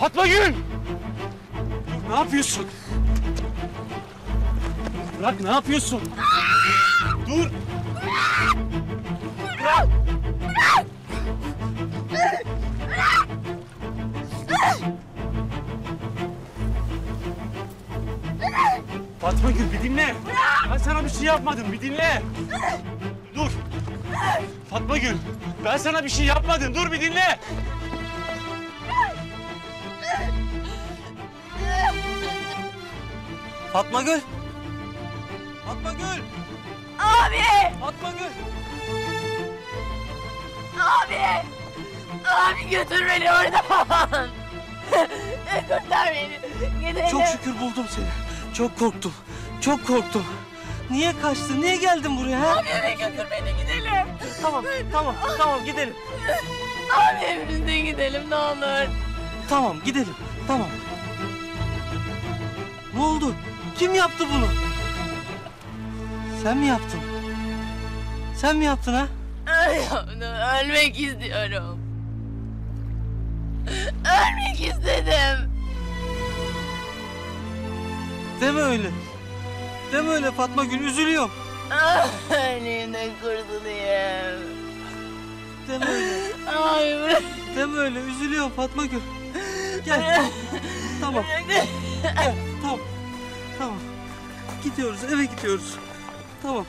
Fatmagül! Ne yapıyorsun? Bırak, ne yapıyorsun? Dur! Bırak! Bırak! Bırak! Bırak! Fatmagül, bir dinle. Ben sana bir şey yapmadım, bir dinle. Dur. Fatmagül, ben sana bir şey yapmadım. Dur, bir dinle. Fatmagül. Fatmagül. Abi. Fatmagül. Abi. Abi götür beni oradan. Kurtar beni. Gidelim. Çok şükür buldum seni. Çok korktum, çok korktum. Niye kaçtın, niye geldin buraya? Abi eve götür beni, gidelim. Tamam, tamam, tamam, gidelim. Abi evimizde gidelim, ne olur. Tamam, gidelim, tamam. Ne oldu? Kim yaptı bunu? Sen mi yaptın? Sen mi yaptın ha? Ölmek istiyorum. Ölmek istedim. Deme öyle. Deme öyle Fatmagül, üzülüyorum. Ah, elimden kurtulayım. Deme öyle. Ay bırak. Deme öyle, üzülüyorum Fatmagül. Gel. Tamam. Gel, tamam. Tamam. Gidiyoruz, eve gidiyoruz. Tamam.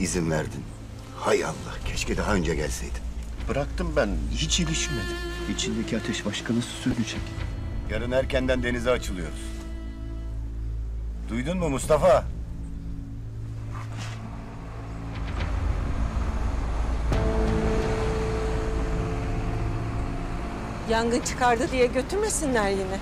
İzin verdin. Hay Allah, keşke daha önce gelseydin. Bıraktım ben, hiç ilişmedim. İçindeki ateş başka nasıl sönecek? Yarın erkenden denize açılıyoruz. Duydun mu Mustafa? Yangın çıkardı diye götürmesinler yine.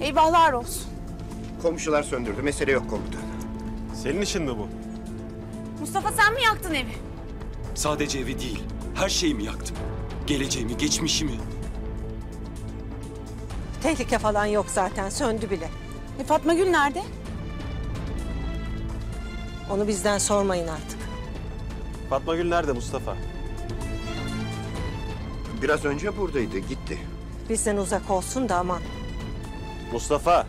Eyvahlar olsun. Komşular söndürdü. Mesele yok komutan. Senin işin mi bu? Mustafa, sen mi yaktın evi? Sadece evi değil, her şeyimi yaktım. Geleceğimi, geçmişimi. Tehlike falan yok zaten. Söndü bile. E Fatmagül nerede? Onu bizden sormayın artık. Fatmagül nerede Mustafa? Biraz önce buradaydı. Gitti. Bizden uzak olsun da aman. Mustafa!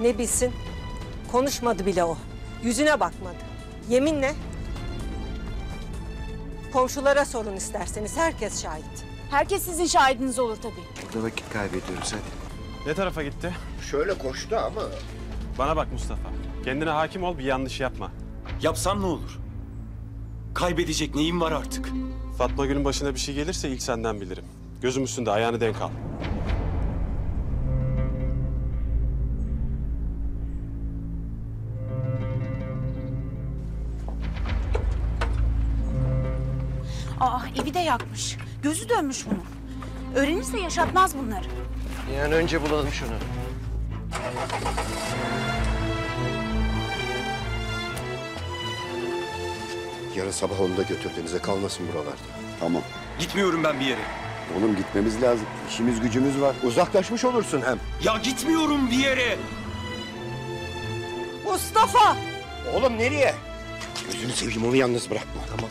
Ne bilsin? Konuşmadı bile o. Yüzüne bakmadı. Yeminle. Komşulara sorun isterseniz, herkes şahit. Herkes sizin şahidiniz olur tabii. Burada vakit kaybediyoruz, hadi. Ne tarafa gitti? Şöyle koştu ama... Bana bak Mustafa, kendine hakim ol, bir yanlış yapma. Yapsam ne olur? Kaybedecek neyim var artık? Fatmagül'ün başına bir şey gelirse ilk senden bilirim. Gözüm üstünde, ayağını denk al. Evi de yakmış. Gözü dönmüş bunun. Öğrenirse yaşatmaz bunları. Yani önce bulalım şunu. Yarın sabah onu da götürdüğünüze kalmasın buralarda. Tamam. Gitmiyorum ben bir yere. Oğlum gitmemiz lazım. İşimiz gücümüz var. Uzaklaşmış olursun hem. Ya gitmiyorum bir yere. Mustafa! Oğlum nereye? Gözünü seveyim, onu yalnız bırakma. Tamam.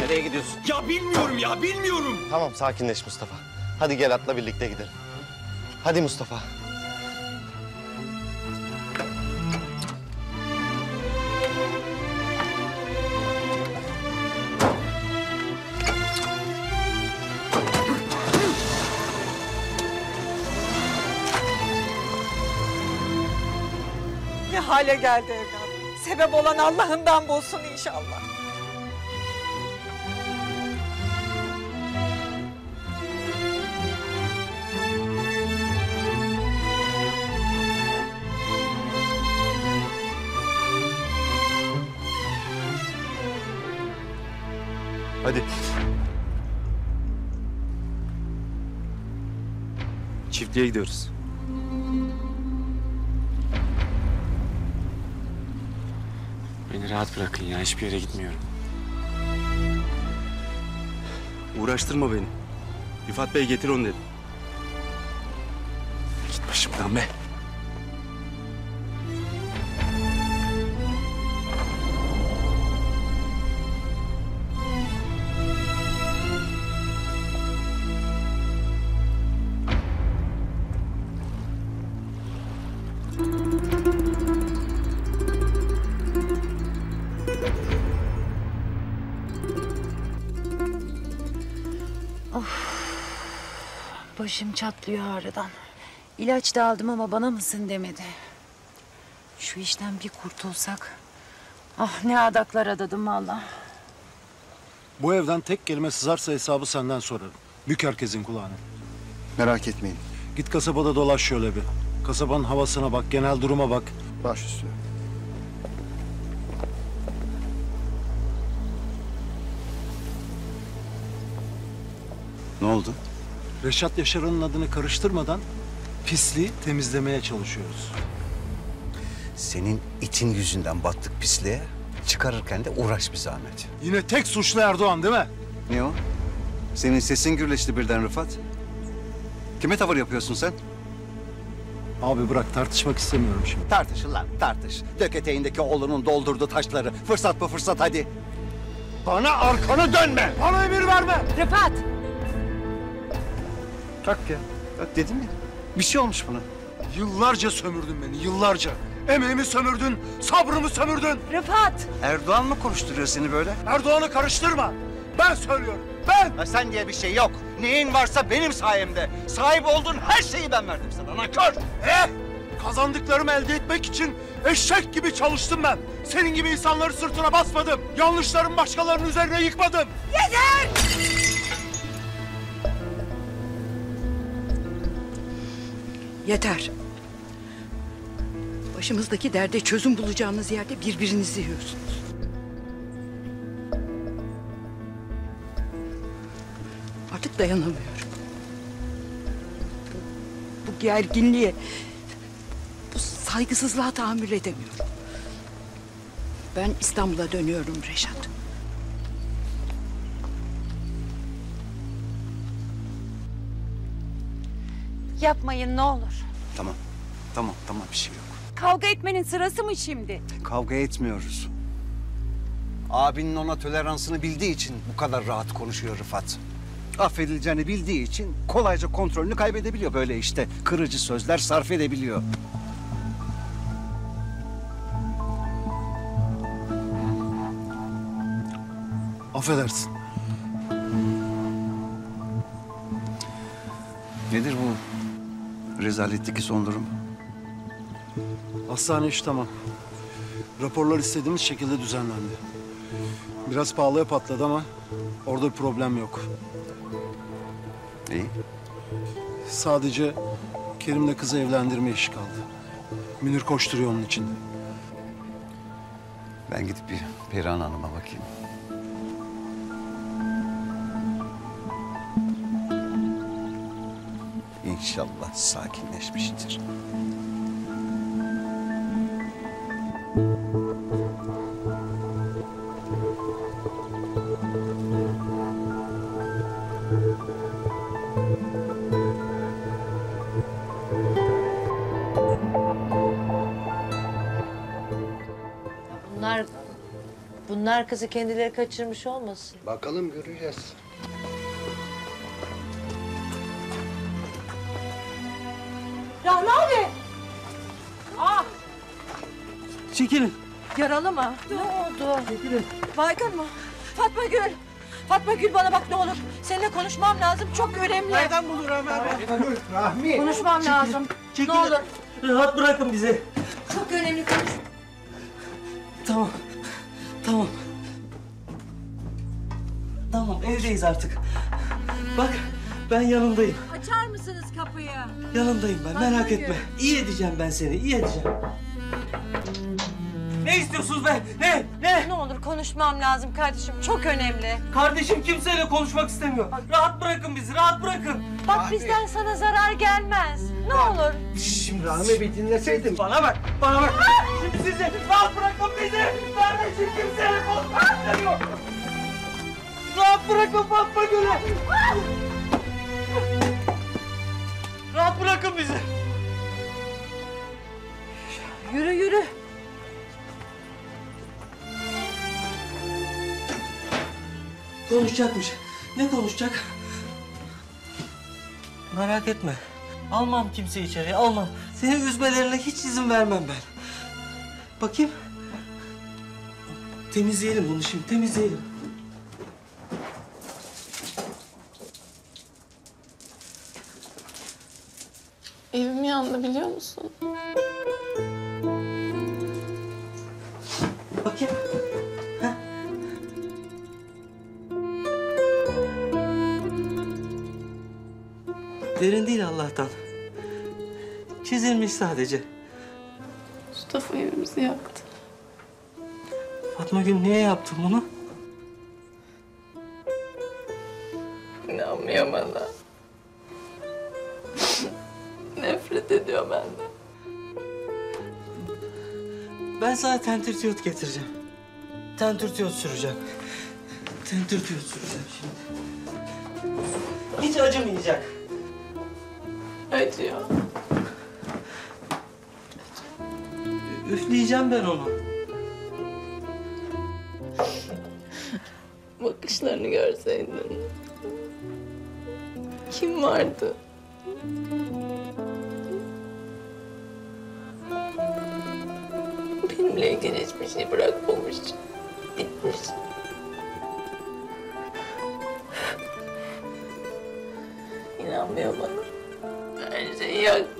Nereye gidiyorsun? Ya bilmiyorum ya, bilmiyorum. Tamam, sakinleş Mustafa. Hadi gel atla birlikte gidelim. Hadi Mustafa. Ne hale geldi evladım. Sebep olan Allah'ından bulsun inşallah. Hadi. Çiftliğe gidiyoruz. Beni rahat bırakın ya, hiçbir yere gitmiyorum. Uğraştırma beni. Rıfat Bey getir onu dedi. Git başımdan be. Başım çatlıyor ağrıdan. İlaç da aldım ama bana mısın demedi. Şu işten bir kurtulsak. Ah ne adaklar adadım vallahi. Bu evden tek kelime sızarsa hesabı senden sorarım. Bük herkesin kulağını. Merak etmeyin. Git kasabada dolaş şöyle bir. Kasabanın havasına bak, genel duruma bak. Baş üstüne. Ne oldu? Reşat Yaşar'ın adını karıştırmadan pisliği temizlemeye çalışıyoruz. Senin itin yüzünden battık pisliğe. Çıkarırken de uğraş bir zahmet. Yine tek suçlu Erdoğan değil mi? Ne o? Senin sesin gürleşti birden Rıfat. Kime tavır yapıyorsun sen? Abi bırak, tartışmak istemiyorum şimdi. Tartışın lan, tartış. Dök eteğindeki oğlunun doldurduğu taşları. Fırsat bu fırsat hadi. Bana arkanı dönme. Bana emir verme. Rıfat! Tak ya, tak dedim ya. Bir şey olmuş buna. Yıllarca sömürdün beni, yıllarca. Emeğimi sömürdün, sabrımı sömürdün. Rıfat! Erdoğan mı konuşturuyor seni böyle? Erdoğan'ı karıştırma. Ben söylüyorum, ben! Ya sen diye bir şey yok. Neyin varsa benim sayemde. Sahip olduğun her şeyi ben verdim sana, nankör! Kazandıklarımı elde etmek için eşek gibi çalıştım ben. Senin gibi insanları sırtına basmadım. Yanlışlarımı başkalarının üzerine yıkmadım. Yeter! Yeter. Başımızdaki derde çözüm bulacağınız yerde birbirinizi yiyorsunuz. Artık dayanamıyorum. Bu gerginliğe, bu saygısızlığa tahammül edemiyorum. Ben İstanbul'a dönüyorum Reşat. Yapmayın ne olur. Tamam, tamam, tamam bir şey yok. Kavga etmenin sırası mı şimdi? Kavga etmiyoruz. Abinin ona toleransını bildiği için bu kadar rahat konuşuyor Rıfat. Affedileceğini bildiği için kolayca kontrolünü kaybedebiliyor böyle işte. Kırıcı sözler sarf edebiliyor. Affedersin. Nedir bu? Rezaletteki son durum. Hastane işi tamam. Raporlar istediğimiz şekilde düzenlendi. Biraz pahalıya patladı ama orada bir problem yok. İyi. Sadece Kerim'le kızı evlendirme işi kaldı. Münir koşturuyor onun içinde. Ben gidip bir Perihan Hanım'a bakayım. İnşallah sakinleşmiştir. Bunlar kızı kendileri kaçırmış olmasın? Bakalım, göreceğiz. Rahmi abi! Ah! Çekilin. Yaralı mı? Ne oldu? Çekilin. Baygın mı? Fatmagül! Fatmagül bana bak ne olur. Seninle konuşmam lazım, çok önemli. Nereden bulur Rahmi abi? Rahmi! Konuşmam çekilin. Lazım. Çekilin. Ne olur. Rahat bırakın bizi. Çok önemli konuş. Tamam. Tamam. Tamam, evdeyiz artık. Bak, ben yanındayım. Açar mısınız kapıyı? Yanındayım ben, merak etme. İyi edeceğim ben seni, iyi edeceğim. Ne istiyorsunuz be? Ne? Ne olur konuşmam lazım kardeşim, çok önemli. Kardeşim kimseyle konuşmak istemiyor. Bak. Rahat bırakın bizi, rahat bırakın. Bak abi, bizden sana zarar gelmez. Ne bak. Olur. Şimdi Rahmi bir dinleseydim. Bana bak. Aa! Şimdi sizi rahat bırakın bizi. Kardeşim kimseyle konuşmak istemiyor. Rahat bırakın Fatmagül'ü. Rahat bırakın bizi. Yürü. Konuşacakmış. Ne konuşacak? Merak etme. Almam kimseyi içeriye, almam. Seni üzmelerine hiç izin vermem ben. Bakayım. Temizleyelim bunu şimdi, temizleyelim. Evim yandı biliyor musun? Bakayım. Derin değil Allah'tan. Çizilmiş sadece. Mustafa evimizi yaktı. Fatmagül niye yaptın bunu? İnanmıyor bana. Nefret ediyor benden. Ben sana tentürt getireceğim. Tentürt süreceğim şimdi. Hiç acımayacak. Acıyor. Üfleyeceğim ben onu. Bakışlarını görseydin. Kim vardı? Benimle ilgili hiçbir şey bırakmamış. Bitmiş. İnanmıyor bana. Her şeyi yaktı.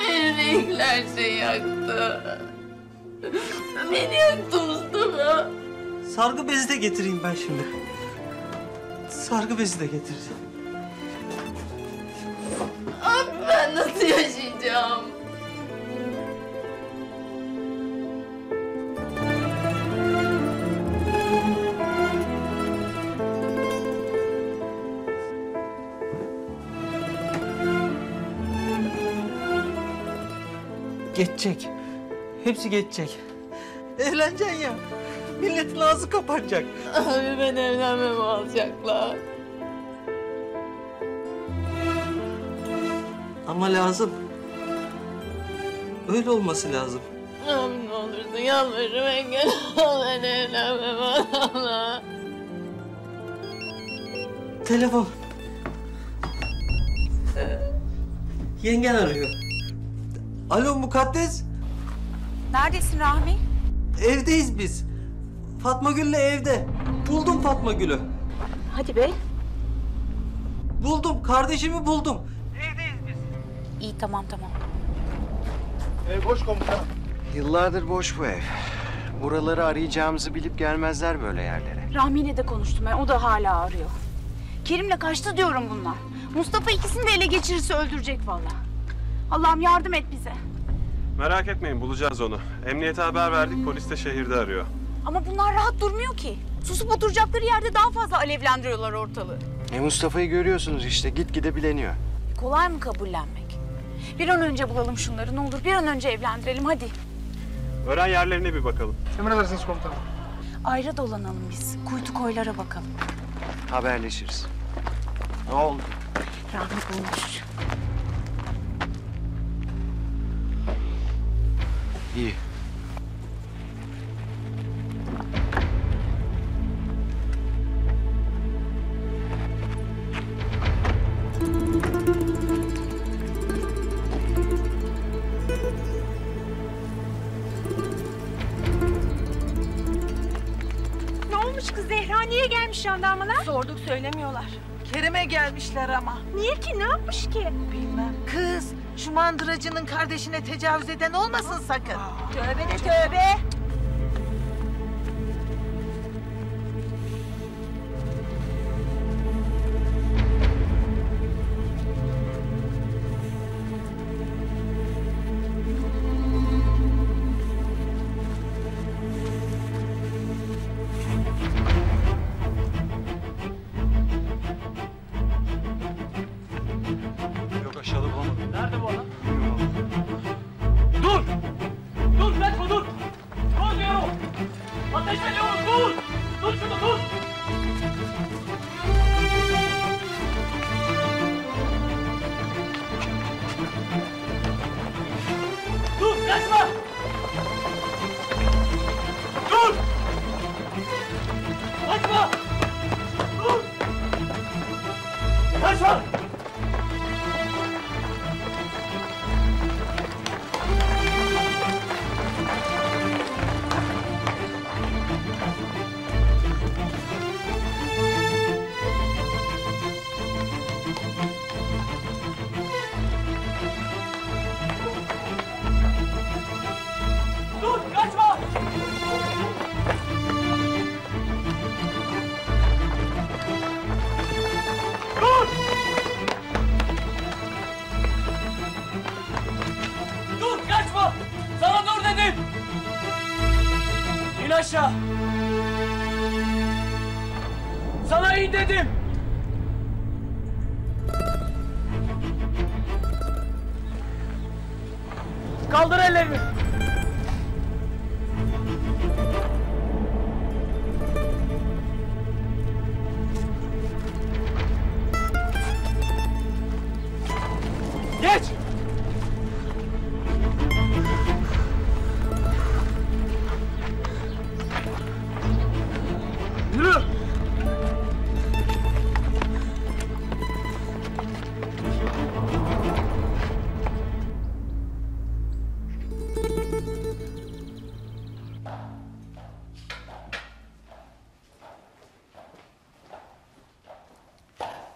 Beni renkli her şeyi yaktı. Beni yaktı Mustafa. Sargı bezi de getireyim ben şimdi. Sargı bezi de getireceğim. Abi ben nasıl yaşayacağım? Geçecek. Hepsi geçecek. Evleneceksin ya. Milletin ağzı kapanacak. Abi ben evlenmemi alacaklar. Ama lazım. Öyle olması lazım. Abi ne olursun yalvarırım engel ol. Ben evlenmem Allah. Telefon. Yengen arıyor. Alo Mukaddes. Neredesin Rahmi? Evdeyiz biz. Fatmagül'le evde. Buldum Fatmagül'ü. Hadi be. Buldum, kardeşimi buldum. Evdeyiz biz. İyi, tamam. Ev boş komutanım. Yıllardır boş bu ev. Buraları arayacağımızı bilip gelmezler böyle yerlere. Rahmi'yle de konuştum ben, o da hala arıyor. Kerim'le kaçtı diyorum bunlar. Mustafa ikisini de ele geçirirse öldürecek vallahi. Allah'ım yardım et bize. Merak etmeyin, bulacağız onu. Emniyete haber verdik, polis de şehirde arıyor. Ama bunlar rahat durmuyor ki. Susup oturacakları yerde daha fazla alevlendiriyorlar ortalığı. Mustafa'yı görüyorsunuz işte, gitgide bileniyor. Kolay mı kabullenmek? Bir an önce bulalım şunları, ne olur bir an önce evlendirelim, hadi. Öğren yerlerine bir bakalım. Emredersiniz komutanım. Ayrı dolanalım biz, kuytu koylara bakalım. Haberleşiriz. Ne oldu? Rahmi bulmuş. İyi. Niye gelmiş jandarmalar? Sorduk söylemiyorlar. Kerim'e gelmişler ama. Niye ki? Ne yapmış ki? Bilmem. Kız, şu mandıracının kardeşine tecavüz eden olmasın sakın. Aa, tövbe de tövbe.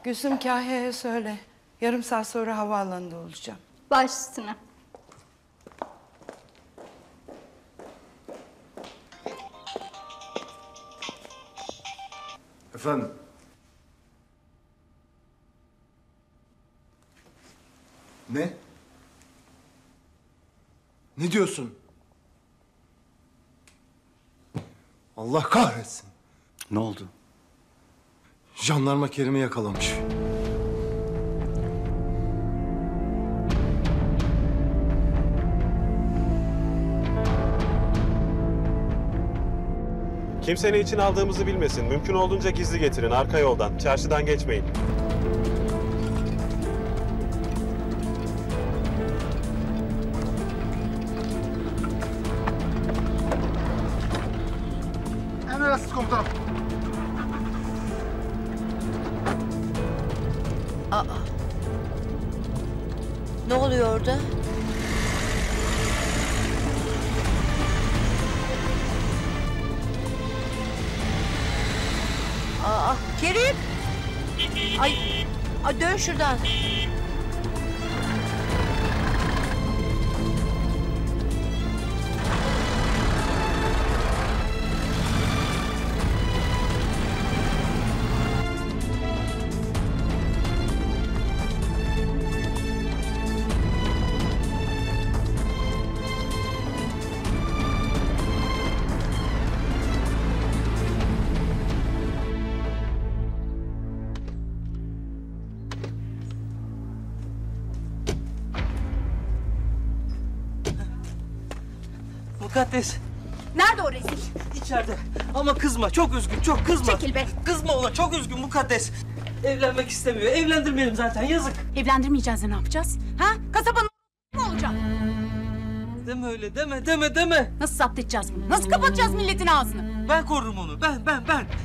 Gülsüm Kahya'ya söyle. Yarım saat sonra havaalanında olacağım. Baş üstüne. Efendim? Ne? Ne diyorsun? Allah kahretsin. Ne oldu? Jandarma Kerim'i yakalamış. Kimse ne için aldığımızı bilmesin. Mümkün olduğunca gizli getirin, arka yoldan. Çarşıdan geçmeyin. Emredersiniz komutanım. Aa, ne oluyor orada? Aa, Kerim! Ay, ay, dön şuradan. Mukaddes. Nerede o rezil? İçeride. Ama kızma, çok üzgün, çok kızma. Çekil be. Kızma ona, çok üzgün Mukaddes. Evlenmek istemiyor, evlendirmeyelim zaten, yazık. Evlendirmeyeceğiz de ne yapacağız? Ha? Kasabanın mı olacak? Deme öyle, deme. Nasıl zapt edeceğiz bunu? Nasıl kapatacağız milletin ağzını? Ben korurum onu, ben.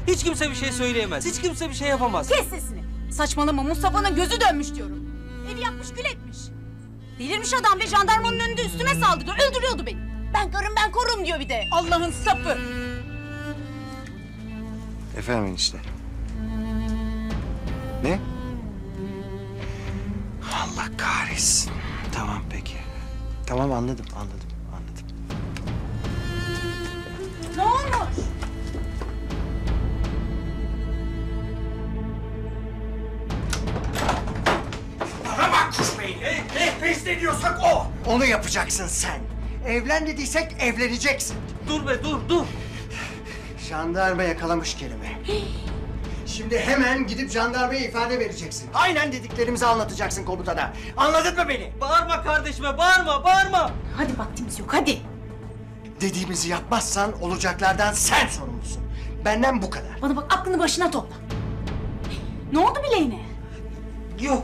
Hiç kimse bir şey söyleyemez, hiç kimse bir şey yapamaz. Kes sesini. Saçmalama, Mustafa'nın gözü dönmüş diyorum. Evi yapmış, gül etmiş. Delirmiş adam ve jandarmanın önünde üstüme saldırdı, öldürüyordu beni. Ben korum diyor bir de. Allah'ın sapı. Efendim enişte. Ne? Allah kahretsin. Tamam peki. Tamam anladım. Ne olmuş? Bana bak kuş beyin. Ne besleniyorsak o. Onu yapacaksın sen. Evlen dediysek evleneceksin. Dur be dur. Jandarma yakalamış Kerim'i. Şimdi hemen gidip jandarmaya ifade vereceksin. Aynen dediklerimizi anlatacaksın komutana. Anladın mı beni? Bağırma kardeşime, bağırma. Hadi vaktimiz yok, hadi. Dediğimizi yapmazsan olacaklardan sen sorumlusun. Benden bu kadar. Bana bak, aklını başına topla. Ne oldu bileğine? Yok,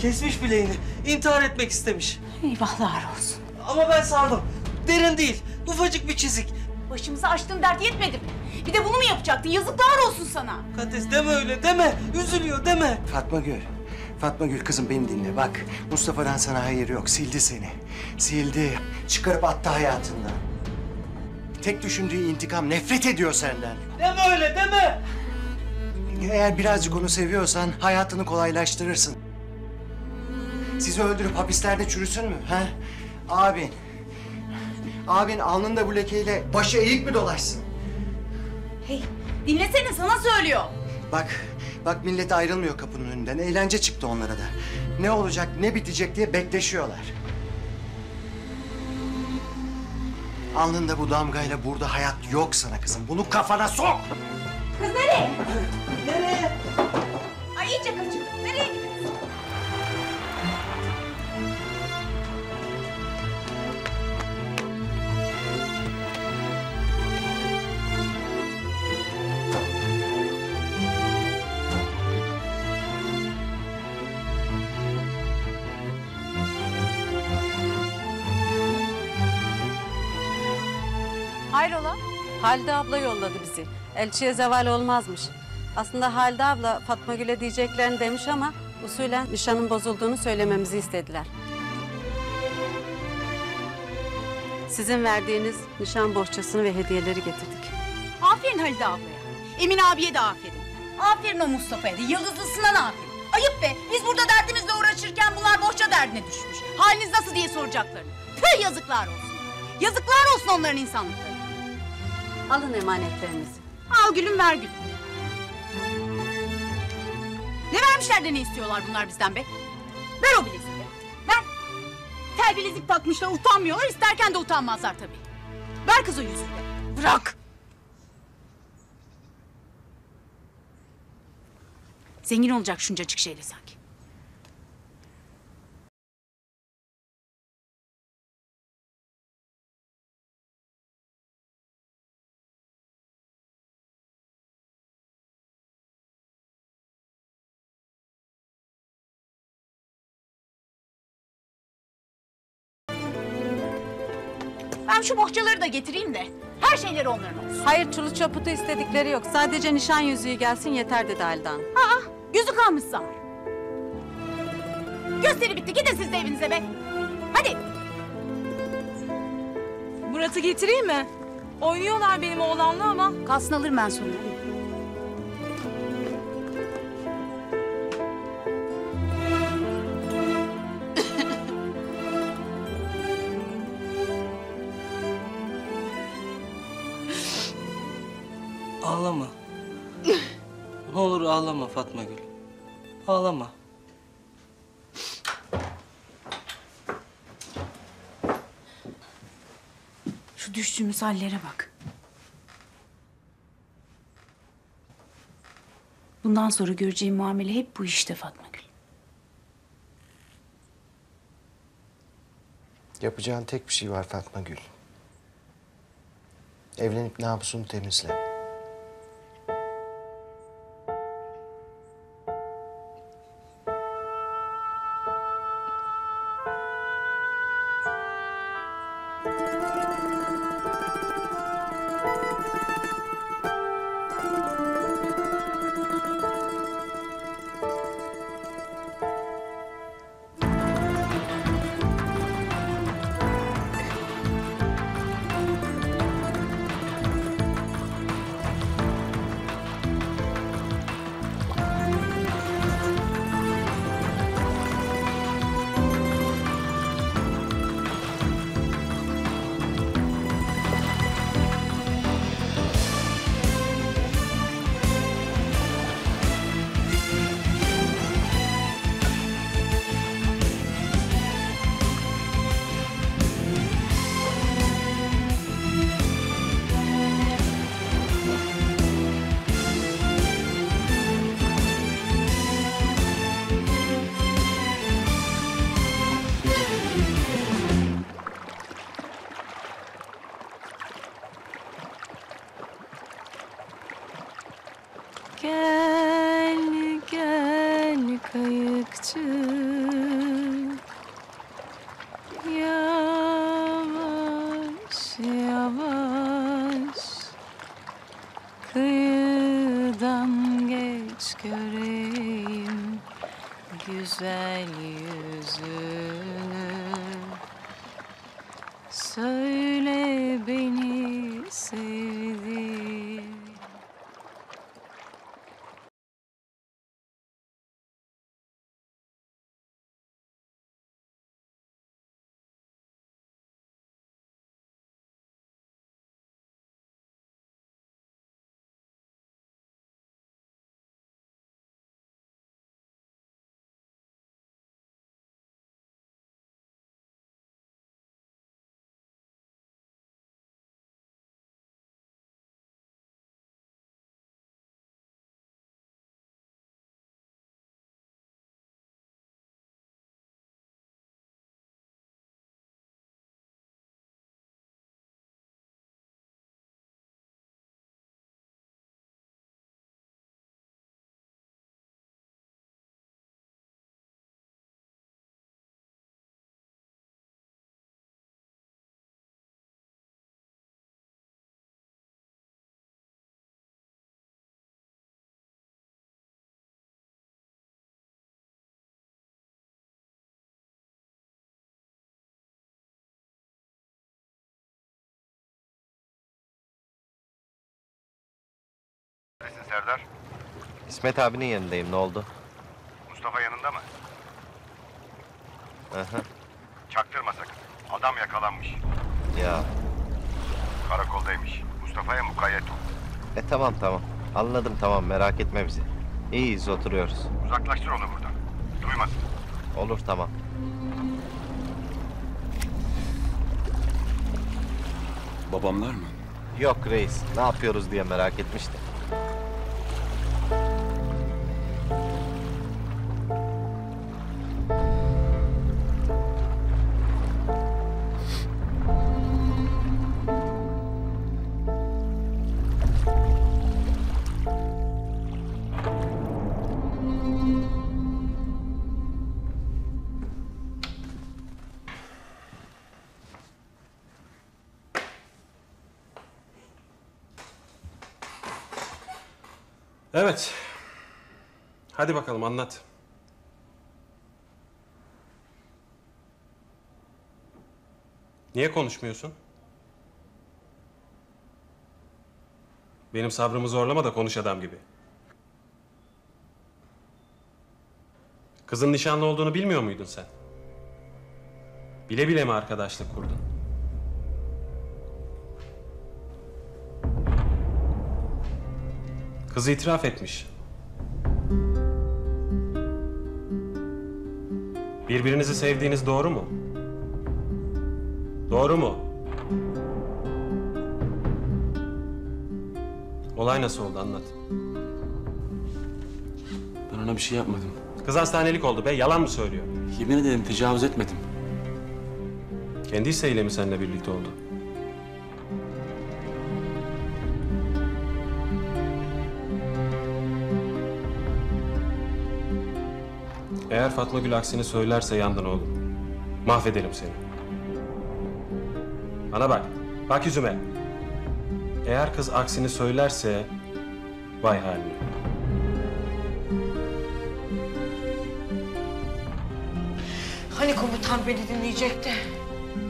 kesmiş bileğini. İntihar etmek istemiş. Eyvahlar olsun. Ama ben sardım. Derin değil, ufacık bir çizik. Başımıza açtığın dert yetmedi mi? Bir de bunu mu yapacaktın? Yazıklar olsun sana. Mukaddes deme öyle, deme. Üzülüyor, deme. Fatmagül kızım beni dinle bak. Mustafa'dan sana hayır yok. Sildi seni. Sildi. Çıkarıp attı hayatından. Tek düşündüğü intikam, nefret ediyor senden. Deme öyle, deme. Eğer birazcık onu seviyorsan hayatını kolaylaştırırsın. Sizi öldürüp hapislerde çürüsün mü? Ha? Abin alnında bu lekeyle başı eğik mi dolaşsın? Hey, dinlesene, sana söylüyor. Bak millet ayrılmıyor kapının önünden. Eğlence çıktı onlara da. Ne olacak, ne bitecek diye bekleşiyorlar. Alnında bu damgayla burada hayat yok sana kızım. Bunu kafana sok! Kız nereye? Nereye? Ay iyice kaçırdım. Nereye gidiyorsun? Hayrola? Halide abla yolladı bizi. Elçiye zeval olmazmış. Aslında Halide abla Fatmagül'e diyeceklerini demiş ama usulen nişanın bozulduğunu söylememizi istediler. Sizin verdiğiniz nişan bohçasını ve hediyeleri getirdik. Aferin Halide ablaya. Emin abiye de aferin. Aferin o Mustafa'ya da, yıldızlısına da aferin. Ayıp be, biz burada derdimizle uğraşırken bunlar bohça derdine düşmüş. Haliniz nasıl diye soracaklarını. Tüh, yazıklar olsun. Yazıklar olsun onların insanlıkları. Alın emanetlerinizi. Al gülüm, ver gülüm. Ne vermişler de ne istiyorlar bunlar bizden be? Ver o bileziği de. Ver. Tel bilezik takmışlar, utanmıyorlar. İsterken de utanmazlar tabii. Ver kız o yüzüğü de. Bırak. Zengin olacak şuncacık şeyle sanki. Ben şu bohçaları da getireyim de her şeyleri onların olsun. Hayır, çulu çaputu istedikleri yok. Sadece nişan yüzüğü gelsin yeter dedi Halide Hanım. Aa, yüzük almış zahar. Gösteri bitti, gidin siz de evinize be. Hadi. Murat'ı getireyim mi? Oynuyorlar benim oğlanla ama. Kalsın, alırım ben sonra. Ağlama. Ne olur ağlama Fatmagül. Ağlama. Şu düştüğümüz hallere bak. Bundan sonra göreceğim muamele hep bu işte Fatmagül. Yapacağın tek bir şey var Fatmagül. Evlenip namusunu temizle. göreyim güzel yüzünü. Söyle beni sevdiğim. Neredesin Serdar? İsmet abinin yanındayım, ne oldu? Mustafa yanında mı? Aha. Çaktırma sakın, adam yakalanmış. Ya. Karakoldaymış, Mustafa'ya mukayyet ol. Tamam, anladım tamam, merak etme bizi. İyiyiz, oturuyoruz. Uzaklaştır onu buradan, duymasın. Olur, tamam. Babamlar mı? Yok reis, ne yapıyoruz diye merak etmiştim. Evet. Hadi bakalım anlat. Niye konuşmuyorsun? Benim sabrımı zorlama da konuş adam gibi. Kızın nişanlı olduğunu bilmiyor muydun sen? Bile bile mi arkadaşlık kurdun? Kızı itiraf etmiş. Birbirinizi sevdiğiniz doğru mu? Doğru mu? Olay nasıl oldu anlat. Ben ona bir şey yapmadım. Kız hastanelik oldu be, yalan mı söylüyor? Yemin ederim tecavüz etmedim. Kendi isteğiyle mi seninle birlikte oldu? Eğer Fatmagül aksini söylerse yandın oğlum. Mahvedelim seni. Bana bak, bak yüzüme. Eğer kız aksini söylerse vay haline. Hani komutan beni dinleyecekti?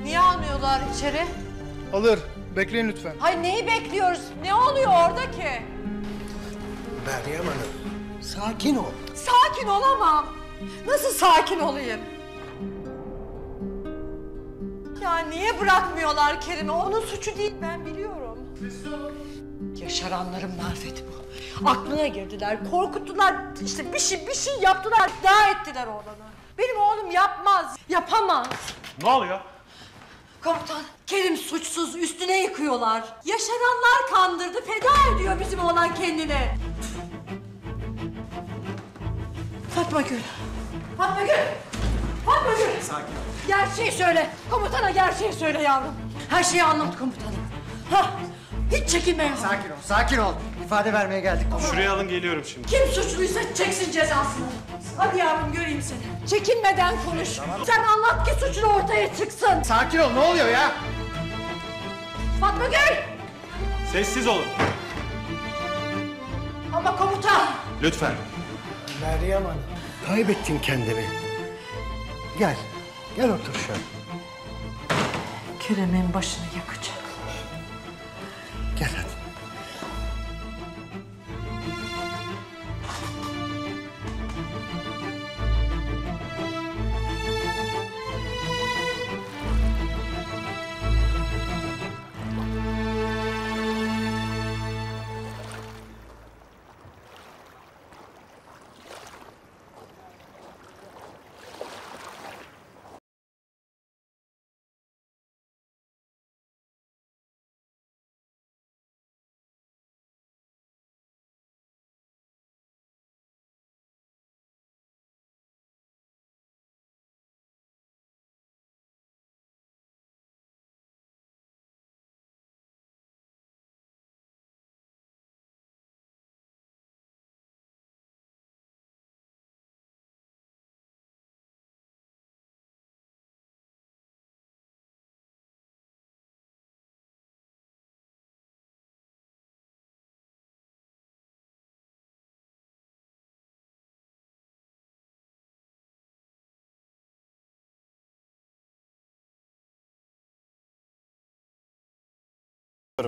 Niye almıyorlar içeri? Alır, bekleyin lütfen. Hayır, neyi bekliyoruz? Ne oluyor orada ki? Meryem Hanım, sakin ol. Sakin olamam. Nasıl sakin olayım? Ya niye bırakmıyorlar Kerim'i? Onun suçu değil, ben biliyorum. Mesut! Yaşaranların marifeti bu. Aklına girdiler, korkuttular, işte bir şey yaptılar, daha ettiler oğlanı. Benim oğlum yapmaz, yapamaz. Ne oluyor? Komutan, Kerim suçsuz, üstüne yıkıyorlar. Yaşaranlar kandırdı, feda ediyor bizim oğlan kendini. Fatmagül! Sakin. Gerçeği söyle. Komutana gerçeği söyle yavrum. Her şeyi anlat komutanım. Ha, hiç çekinme yavrum. Sakin ol. İfade vermeye geldik. Şuraya alın, geliyorum şimdi. Kim suçluysa çeksin cezasını. Hadi yavrum, göreyim seni. Çekinmeden konuş. Tamam. Sen anlat ki suçlu ortaya çıksın. Sakin ol, ne oluyor ya? Fatmagül! Sessiz olun. Ama komutan! Lütfen. Meryem Hanım. Kaybettin kendini. Gel. Gel otur şöyle. Kerem'in başını yakacaklar. Gel hadi.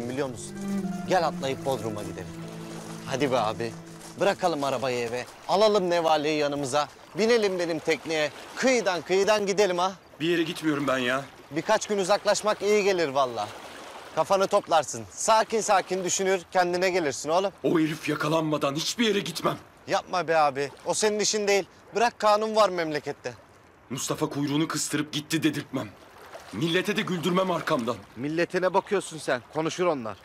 Biliyor musun? Gel atlayıp Bodrum'a gidelim. Hadi be abi. Bırakalım arabayı eve. Alalım nevaleyi yanımıza. Binelim benim tekneye. Kıyıdan gidelim ha. Bir yere gitmiyorum ben ya. Birkaç gün uzaklaşmak iyi gelir vallahi. Kafanı toplarsın. Sakin sakin düşünür, kendine gelirsin oğlum. O herif yakalanmadan hiçbir yere gitmem. Yapma be abi. O senin işin değil. Bırak, kanun var memlekette. Mustafa kuyruğunu kıstırıp gitti dedirtmem. Millete de güldürmem arkamdan. Milletine bakıyorsun sen. Konuşur onlar.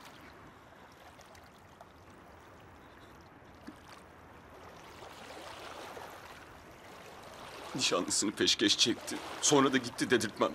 Nişanlısını peşkeş çekti. Sonra da gitti dedirtmem.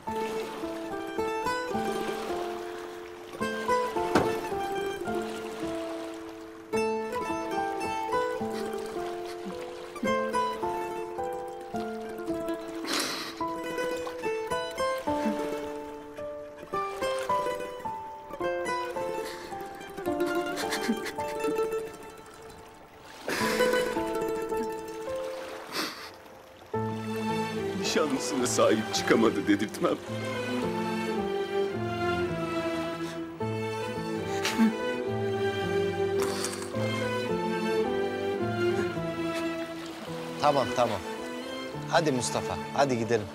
Nişanlısına sahip çıkamadı dedirtmem. Tamam. Hadi Mustafa, hadi gidelim.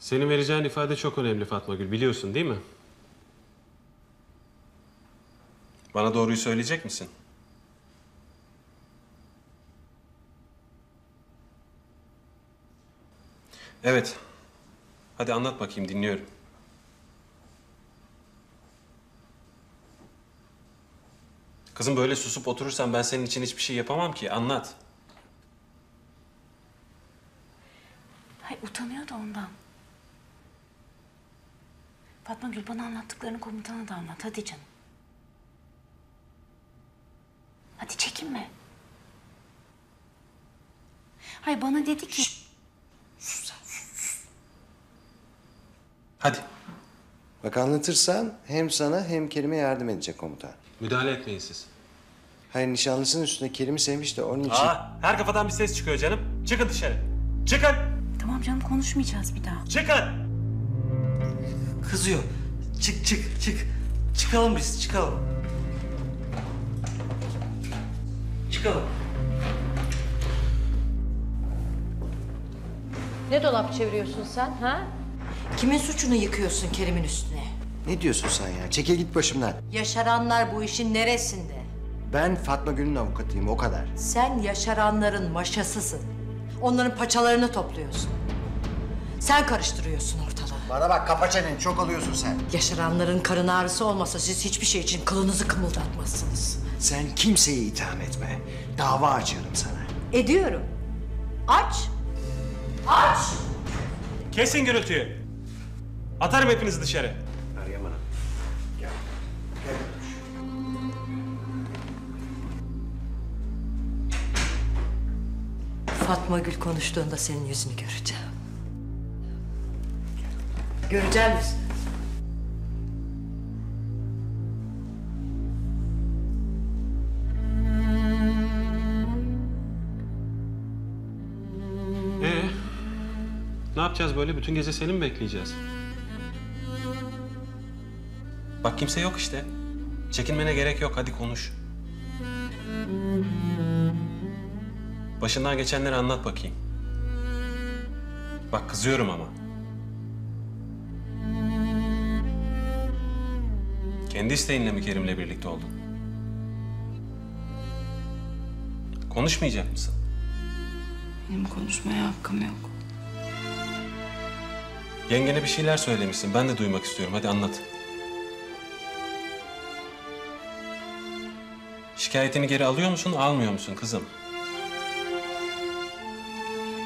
Senin vereceğin ifade çok önemli Fatmagül, biliyorsun değil mi? Bana doğruyu söyleyecek misin? Evet. Hadi anlat bakayım, dinliyorum. Kızım, böyle susup oturursan ben senin için hiçbir şey yapamam ki. Anlat. Ay, utanıyor da ondan. Fatmagül, bana anlattıklarını komutana da anlat. Hadi canım. Hadi çekinme. Hayır, bana dedi ki... Şşş. Sus. Hadi. Bak, anlatırsan hem sana hem Kerim'e yardım edecek komutan. Müdahale etmeyin siz. Hayır, nişanlısının üstüne Kerim'i sevmiş de onun için... Aa, her kafadan bir ses çıkıyor canım. Çıkın dışarı. Çıkın! Tamam canım, konuşmayacağız bir daha. Çıkın! Kızıyor. Çık. Çıkalım biz, çıkalım. Çıkalım. Ne dolap çeviriyorsun sen, ha? Kimin suçunu yıkıyorsun Kerim'in üstüne? Ne diyorsun sen ya? Çekil git başımdan. Yaşaranlar bu işin neresinde? Ben Fatmagül'ün avukatıyım, o kadar. Sen yaşaranların maşasısın. Onların paçalarını topluyorsun. Sen karıştırıyorsun ortalığı. Bana bak, kapa çeneni, çok alıyorsun sen. Yaşaranların karın ağrısı olmasa siz hiçbir şey için kılınızı kımıldatmazsınız. Sen kimseyi itham etme. Dava açarım sana. Ediyorum. Aç. Aç! Kesin gürültüyü. Atarım hepinizi dışarı. Meryem Hanım. Gel. Gel. Fatmagül konuştuğunda senin yüzünü göreceğim. Göreceğim misin? Ne yapacağız böyle? Bütün gece Selim mi bekleyeceğiz? Bak kimse yok işte. Çekinmene gerek yok. Hadi konuş. Başından geçenleri anlat bakayım. Bak kızıyorum ama. Kendi isteğinle mi Kerim'le birlikte oldun? Konuşmayacak mısın? Benim konuşmaya hakkım yok. Yengene bir şeyler söylemişsin. Ben de duymak istiyorum. Hadi anlat. Şikayetini geri alıyor musun, almıyor musun kızım?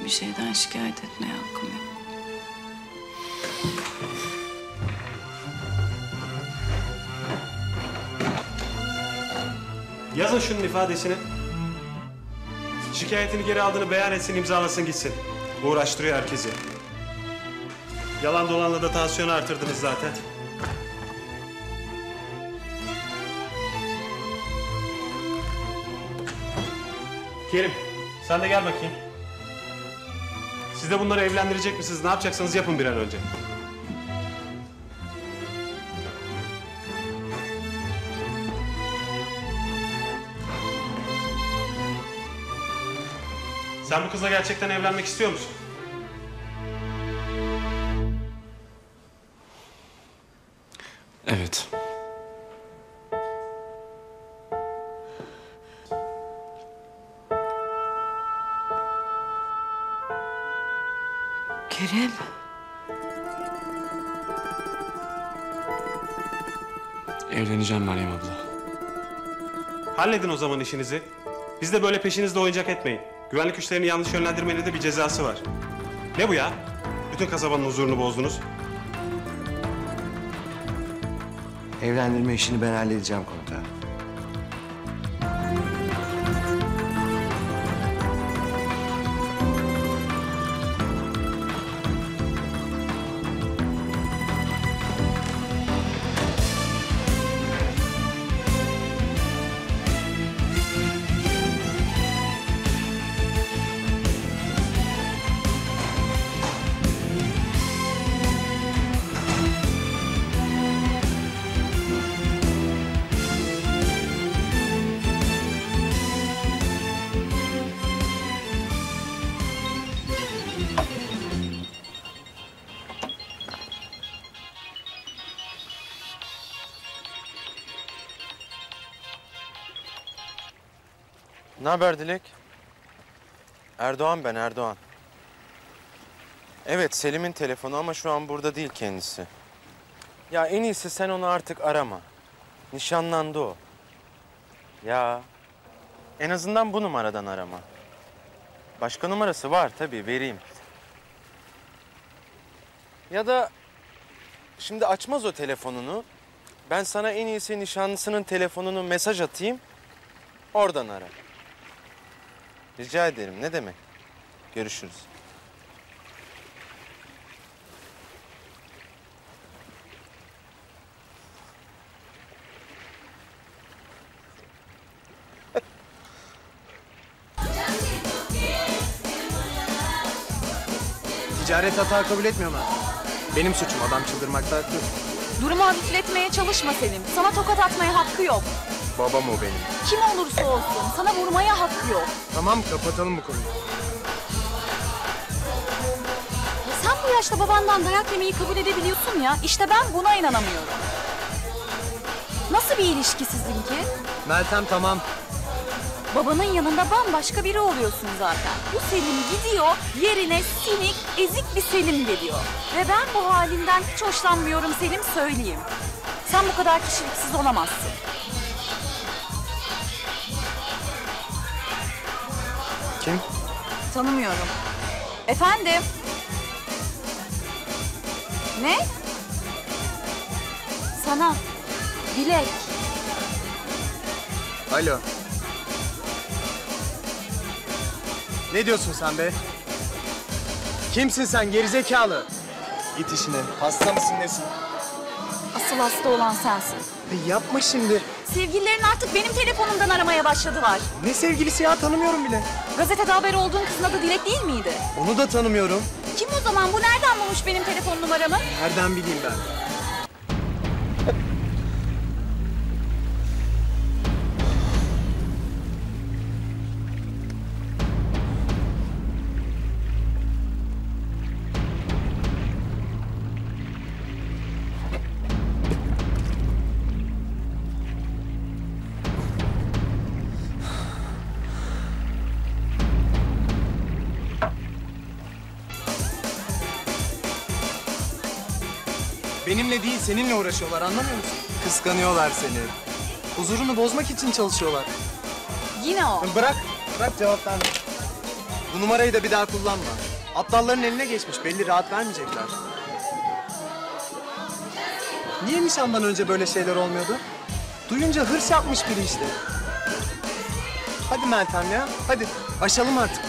Bir şeyden şikayet etmeye hakkım yok. Yazın şunun ifadesini. Şikayetini geri aldığını beyan etsin, imzalasın, gitsin. Uğraştırıyor herkesi. Yalan dolanla da tansiyonu artırdınız zaten. Kerim, sen de gel bakayım. Siz de bunları evlendirecek misiniz? Ne yapacaksanız yapın bir an önce. Sen bu kızla gerçekten evlenmek istiyor musun? Evet. Kerim. Evleneceğim Meryem abla. Halledin o zaman işinizi. Biz de böyle peşinizde oyuncak etmeyin. Güvenlik güçlerini yanlış yönlendirmenin de bir cezası var. Ne bu ya? Bütün kasabanın huzurunu bozdunuz. Evlendirme işini ben halledeceğim komutanım. Ne haber Dilek? Erdoğan ben, Erdoğan. Evet, Selim'in telefonu ama şu an burada değil kendisi. Ya en iyisi sen onu artık arama. Nişanlandı o. Ya en azından bu numaradan arama. Başka numarası var tabii, vereyim. Ya da şimdi açmaz o telefonunu. Ben sana en iyisi nişanlısının telefonunu mesaj atayım. Oradan ara. Rica ederim. Ne demek? Görüşürüz. Ticaret hata kabul etmiyor mu? Benim suçum. Adam çıldırmakta haklı. Durumu hafifletmeye çalışma Selim. Sana tokat atmaya hakkı yok. Babam o benim. Kim olursa olsun. Sana vurmaya hakkı yok. Tamam, kapatalım bu konuyu. Sen bu yaşta babandan dayak yemeyi kabul edebiliyorsun ya. İşte ben buna inanamıyorum. Nasıl bir ilişki sizinki? Meltem tamam. Babanın yanında bambaşka biri oluyorsun zaten. Bu Selim gidiyor, yerine sinik, ezik bir Selim geliyor. Ve ben bu halinden hiç hoşlanmıyorum Selim, söyleyeyim. Sen bu kadar kişiliksiz olamazsın. Kim? Tanımıyorum. Efendim? Ne? Sana. Dilek. Alo. Ne diyorsun sen be? Kimsin sen gerizekalı? Git işine. Hasta mısın nesin? Asıl hasta olan sensin. Yapma şimdi. Sevgililerin artık benim telefonumdan aramaya başladılar. Ne sevgilisi ya? Tanımıyorum bile. Gazetede haber olduğun kızın adı Dilek değil miydi? Onu da tanımıyorum. Kim o zaman? Bu nereden bulmuş benim telefon numaramı? Nereden bileyim ben? Benimle değil, seninle uğraşıyorlar, anlamıyor musun? Kıskanıyorlar seni. Huzurunu bozmak için çalışıyorlar. Yine o. Bırak, bırak cevap verme. Bu numarayı da bir daha kullanma. Aptalların eline geçmiş, belli rahat vermeyecekler. Niye nişandan önce böyle şeyler olmuyordu? Duyunca hırs yapmış biri işte. Hadi Meltem ya, hadi aşalım artık.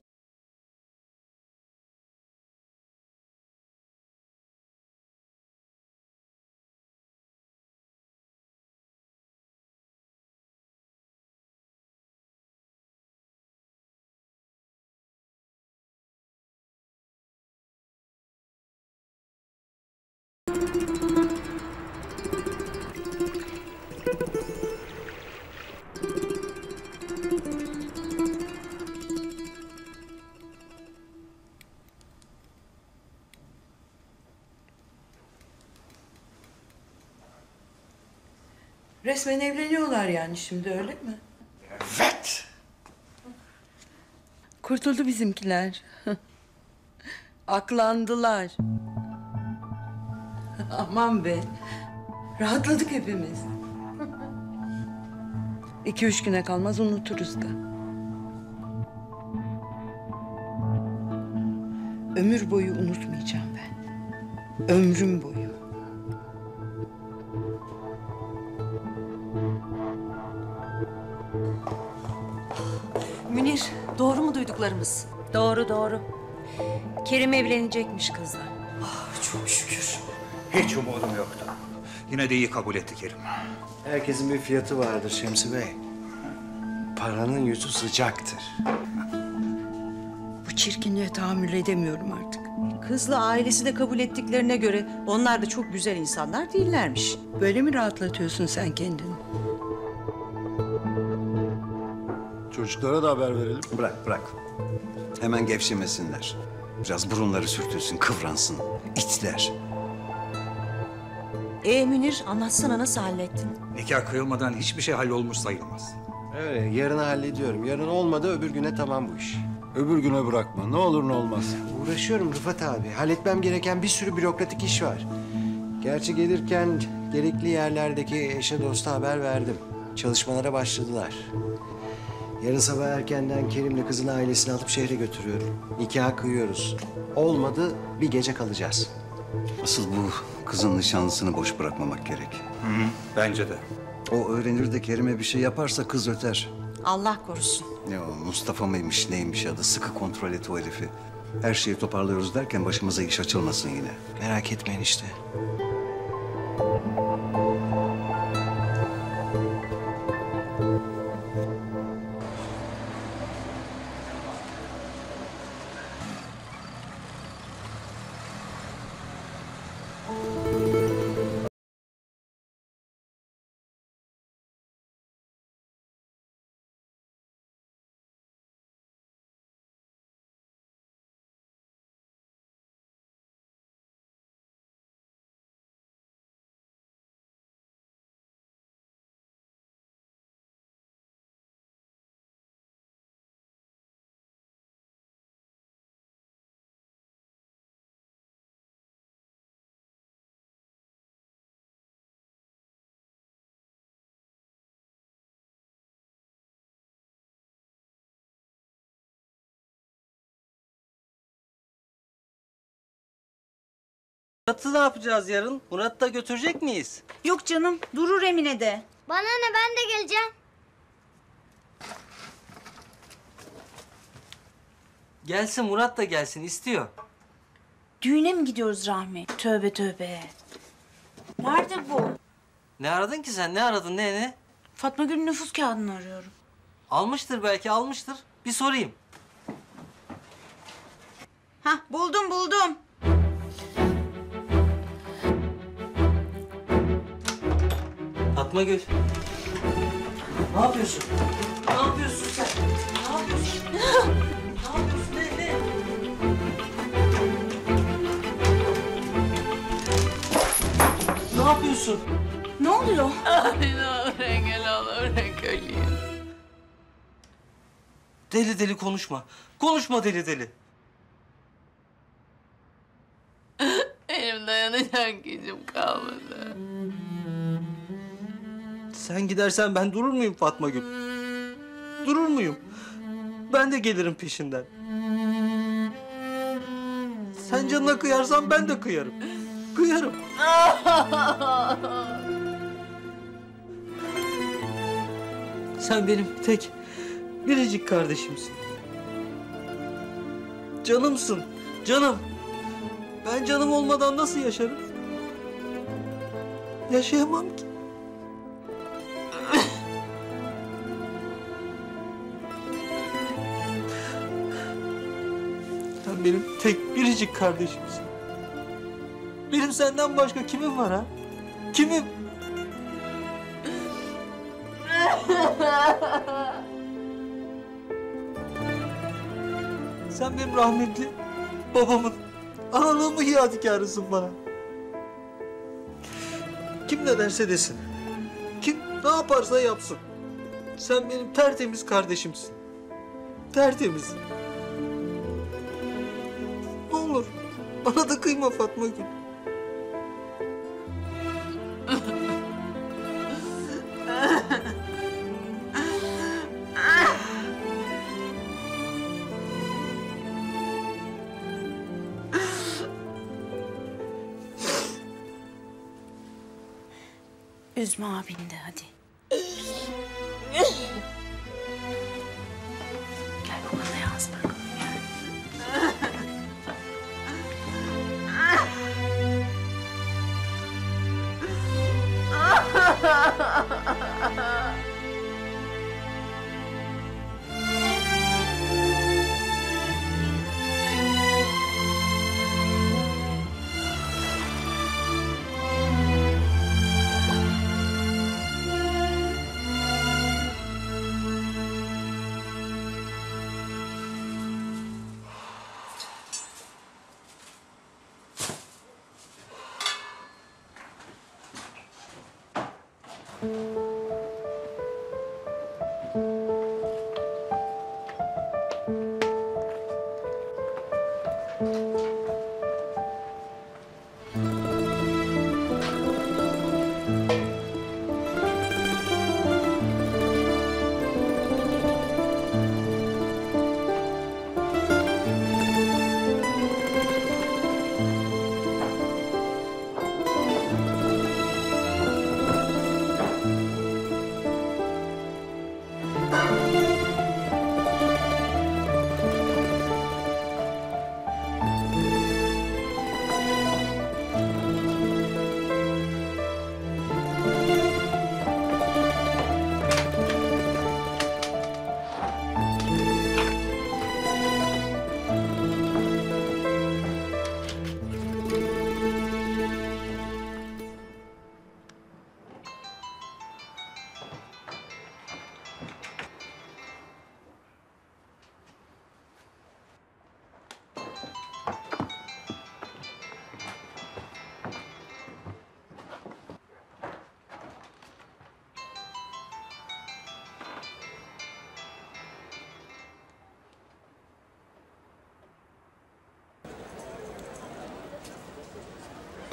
Resmen evleniyorlar yani şimdi, öyle mi? Evet! Kurtuldu bizimkiler. Aklandılar. Aman be! Rahatladık hepimiz. 2-3 güne kalmaz unuturuz da. Ömür boyu unutmayacağım ben. Ömrüm boyu. Münir, doğru mu duyduklarımız? Doğru, doğru. Kerim evlenecekmiş kızla. Ah, çok şükür. Hiç umudum yoktu. Yine de iyi kabul etti Kerim. Herkesin bir fiyatı vardır Şemsi Bey. Paranın yüzü sıcaktır. Bu çirkinliğe tahammül edemiyorum artık. Kızla ailesi de kabul ettiklerine göre onlar da çok güzel insanlar değillermiş. Böyle mi rahatlatıyorsun sen kendini? Çocuklara da haber verelim. Bırak, bırak. Hemen gevşemesinler. Biraz burunları sürtülsün, kıvransın. İçler. Münir, anlatsana nasıl hallettin? Nikah kıyılmadan hiçbir şey hallolmuş sayılmaz. Öyle, yarını hallediyorum. Yarın olmadı, öbür güne tamam bu iş. Öbür güne bırakma, ne olur ne olmaz. Uğraşıyorum Rıfat abi. Halletmem gereken bir sürü bürokratik iş var. Gerçi gelirken gerekli yerlerdeki eşe dosta haber verdim. Çalışmalara başladılar. Yarın sabah erkenden Kerim'le kızın ailesini alıp şehre götürüyorum. Nikah kıyıyoruz. Olmadı, bir gece kalacağız. Asıl bu kızın nişanlısını boş bırakmamak gerek. Hı, bence de. O öğrenir de Kerim'e bir şey yaparsa kız öter. Allah korusun. Ne o, Mustafa mıymış, neymiş adı? Sıkı kontrol et o herifi. Her şeyi toparlıyoruz derken başımıza iş açılmasın yine. Merak etmeyin işte. Murat'ı ne yapacağız yarın? Murat'ı da götürecek miyiz? Yok canım, durur Emine de. Bana ne, ben de geleceğim. Gelsin, Murat da gelsin, istiyor. Düğüne mi gidiyoruz Rahmi? Tövbe tövbe. Nerede bu? Ne aradın ki sen? Ne aradın? Ne? Fatmagül'ün nüfus kağıdını arıyorum. Almıştır belki, almıştır. Bir sorayım. Hah, buldum. Fatmagül. Ne yapıyorsun? Ne yapıyorsun sen? Ne yapıyorsun? Ne yapıyorsun? Ne? Ne yapıyorsun? Ne oluyor? Ne olur engel olur, engelliyim. Deli konuşma. Konuşma deli. Benim dayanacak gücüm kalmadı. Sen gidersen ben durur muyum Fatmagül? Durur muyum? Ben de gelirim peşinden. Sen canına kıyarsan ben de kıyarım. Kıyarım. Sen benim tek, biricik kardeşimsin. Canımsın, canım. Ben canım olmadan nasıl yaşarım? Yaşayamam ki. Sen benim tek, biricik kardeşimsin. Benim senden başka kimim var ha? Kimim? Sen benim rahmetli babamın analığımı hiyatikârısın bana. Kim ne derse desin, kim ne yaparsa yapsın. Sen benim tertemiz kardeşimsin. Tertemiz. Ne olur bana da kıyma Fatmagül. Üzme abini de hadi. Gel babana yalnız bırakalım gel.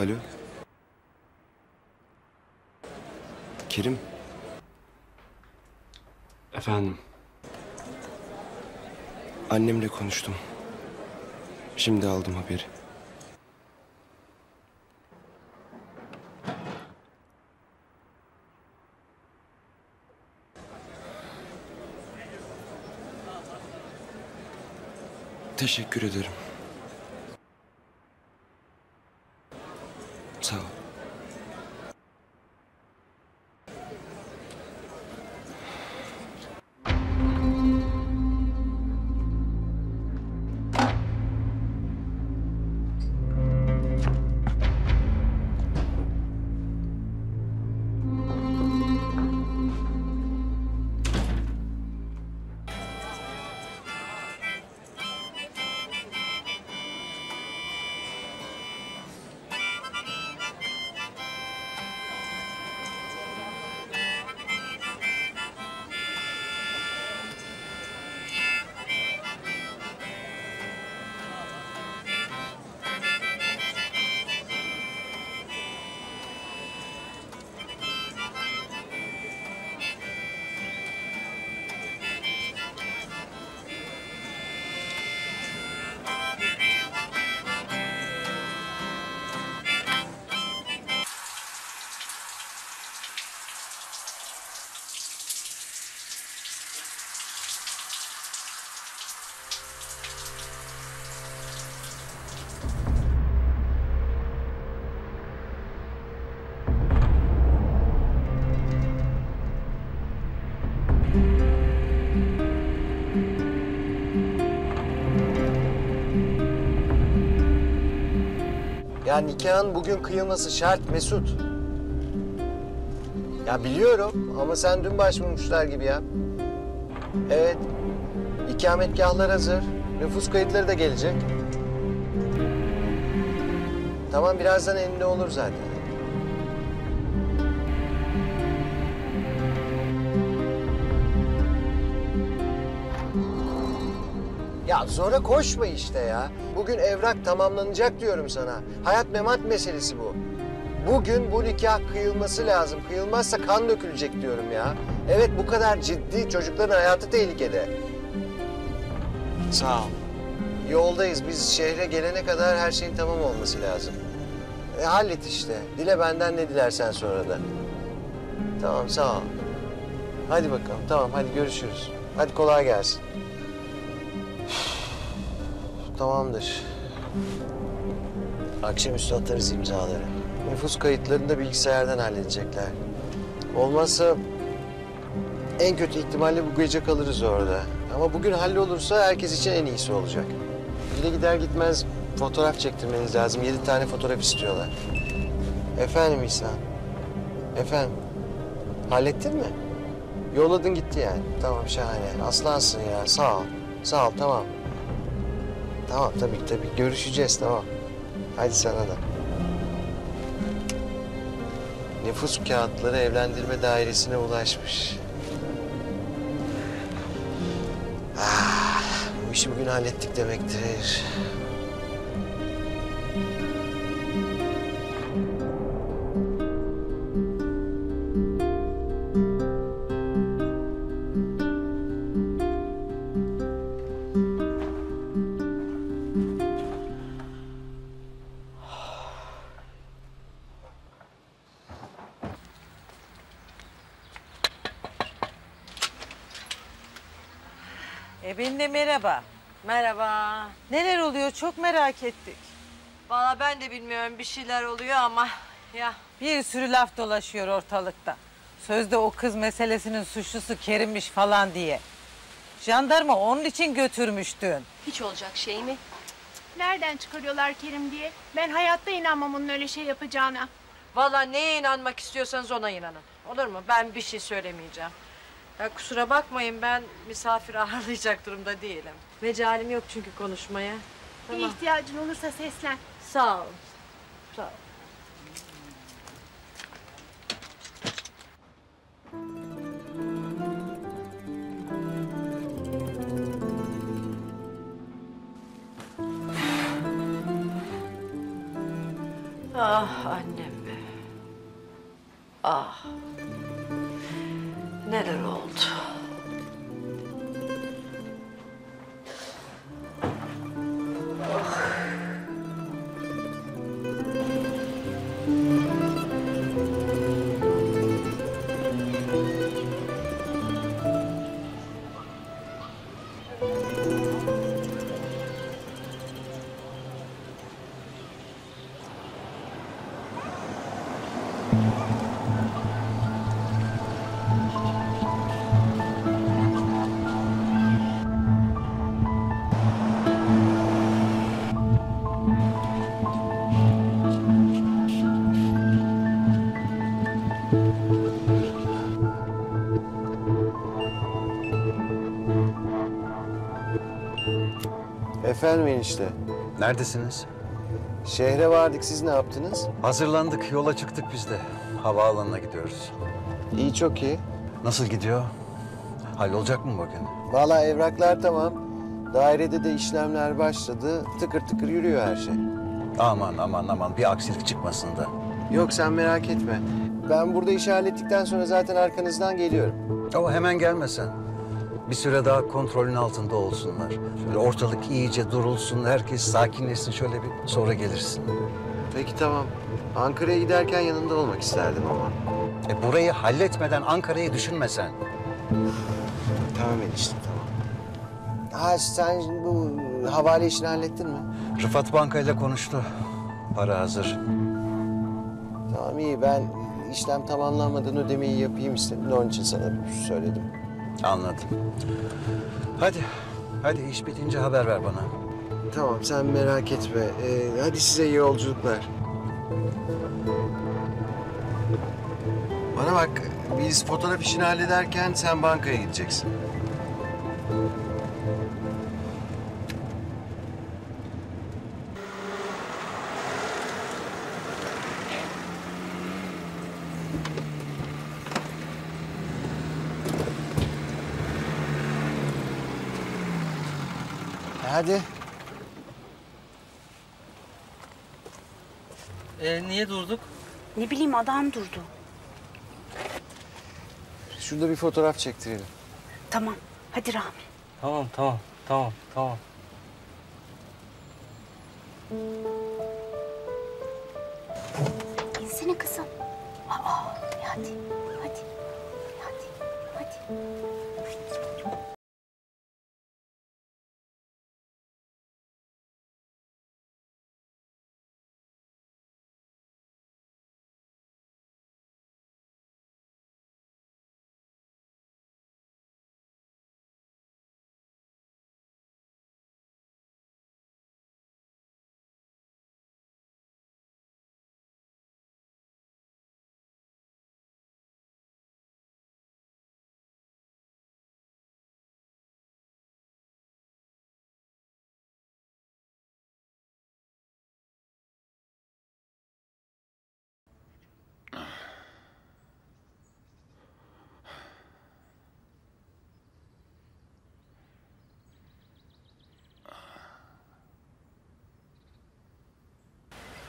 Alo. Kerim. Efendim. Annemle konuştum. Şimdi aldım haberi. Teşekkür ederim. Sağ ol. Ya nikahın bugün kıyılması şart Mesut. Ya biliyorum ama sen dün başvurmuşlar gibi ya. Evet, ikametgahlar hazır. Nüfus kayıtları da gelecek. Tamam, birazdan elinde olur zaten. Ya zora koşma işte ya. Bugün evrak tamamlanacak diyorum sana. Hayat memat meselesi bu. Bugün bu nikah kıyılması lazım. Kıyılmazsa kan dökülecek diyorum ya. Evet, bu kadar ciddi, çocukların hayatı tehlikede. Sağ ol. Yoldayız, biz şehre gelene kadar her şeyin tamam olması lazım. Hallet işte. Dile benden ne dilersen sonra da. Tamam, sağ ol. Hadi bakalım, tamam, hadi görüşürüz. Hadi kolay gelsin. Tamamdır. Akşamüstü atarız imzaları. Nüfus kayıtlarını da bilgisayardan halledecekler. Olmazsa en kötü ihtimalle bu gece kalırız orada. Ama bugün hallolursa herkes için en iyisi olacak. Bir de gider gitmez fotoğraf çektirmeniz lazım. 7 tane fotoğraf istiyorlar. Efendim İhsan? Efendim? Hallettin mi? Yolladın gitti yani. Tamam, şahane. Aslansın ya. Sağ ol. Sağ ol, tamam. Tamam, tabii. Görüşeceğiz, tamam. Hadi sana da. Nüfus kağıtları evlendirme dairesine ulaşmış. Ah, bu işi bugün hallettik demektir. Merhaba. Merhaba. Neler oluyor? Çok merak ettik. Vallahi ben de bilmiyorum. Bir şeyler oluyor ama ya. Bir sürü laf dolaşıyor ortalıkta. Sözde o kız meselesinin suçlusu Kerim'miş falan diye. Jandarma onun için götürmüştün. Hiç olacak şey mi? Nereden çıkarıyorlar Kerim diye? Ben hayatta inanmam onun öyle şey yapacağına. Vallahi neye inanmak istiyorsanız ona inanın. Olur mu? Ben bir şey söylemeyeceğim. Ya kusura bakmayın, ben misafir ağırlayacak durumda değilim. Mecalim yok çünkü konuşmaya. Tamam. Bir ihtiyacın olursa seslen. Sağ ol. Sağ ol. Ah annem be. Ah. Neler oldu? Oh. Efendim enişte. Neredesiniz? Şehre vardık. Siz ne yaptınız? Hazırlandık. Yola çıktık biz de. Havaalanına gidiyoruz. İyi, çok iyi. Nasıl gidiyor? Hallolacak mı bugün? Vallahi evraklar tamam. Dairede de işlemler başladı. Tıkır tıkır yürüyor her şey. Aman aman aman, bir aksilik çıkmasın da. Yok, sen merak etme. Ben burada işi hallettikten sonra zaten arkanızdan geliyorum. Ama hemen gelmesen. Bir süre daha kontrolün altında olsunlar. Şöyle ortalık iyice durulsun, herkes sakinleşsin şöyle bir, sonra gelirsin. Peki, tamam. Ankara'ya giderken yanında olmak isterdim ama. Burayı halletmeden Ankara'yı düşünmesen. Tamam enişte, tamam. Ha, sen bu havale işini hallettin mi? Rıfat bankayla konuştu. Para hazır. Tamam, iyi. Ben işlem tamamlanmadan ödemeyi yapayım istedim. Onun için sana söyledim. Anladım. Hadi, hadi iş bitince haber ver bana. Tamam, sen merak etme. Hadi size iyi yolculuklar. Bana bak, biz fotoğraf işini hallederken sen bankaya gideceksin. Hadi. Niye durduk? Ne bileyim, adam durdu. Şurada bir fotoğraf çektirelim. Tamam. Hadi Rahmi. Tamam. İnsene kızım. Hadi.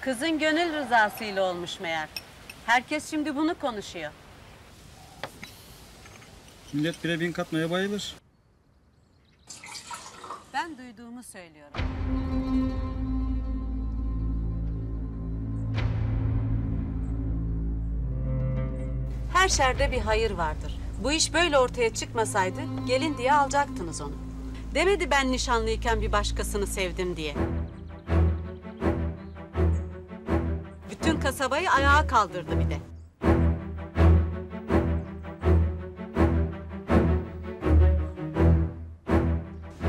Kızın gönül rızasıyla olmuş meğer. Herkes şimdi bunu konuşuyor. Millet bire bin katmaya bayılır. Ben duyduğumu söylüyorum. Her şerde bir hayır vardır. Bu iş böyle ortaya çıkmasaydı gelin diye alacaktınız onu. Demedi ben nişanlıyken bir başkasını sevdim diye. Kasabayı ayağa kaldırdı bir de.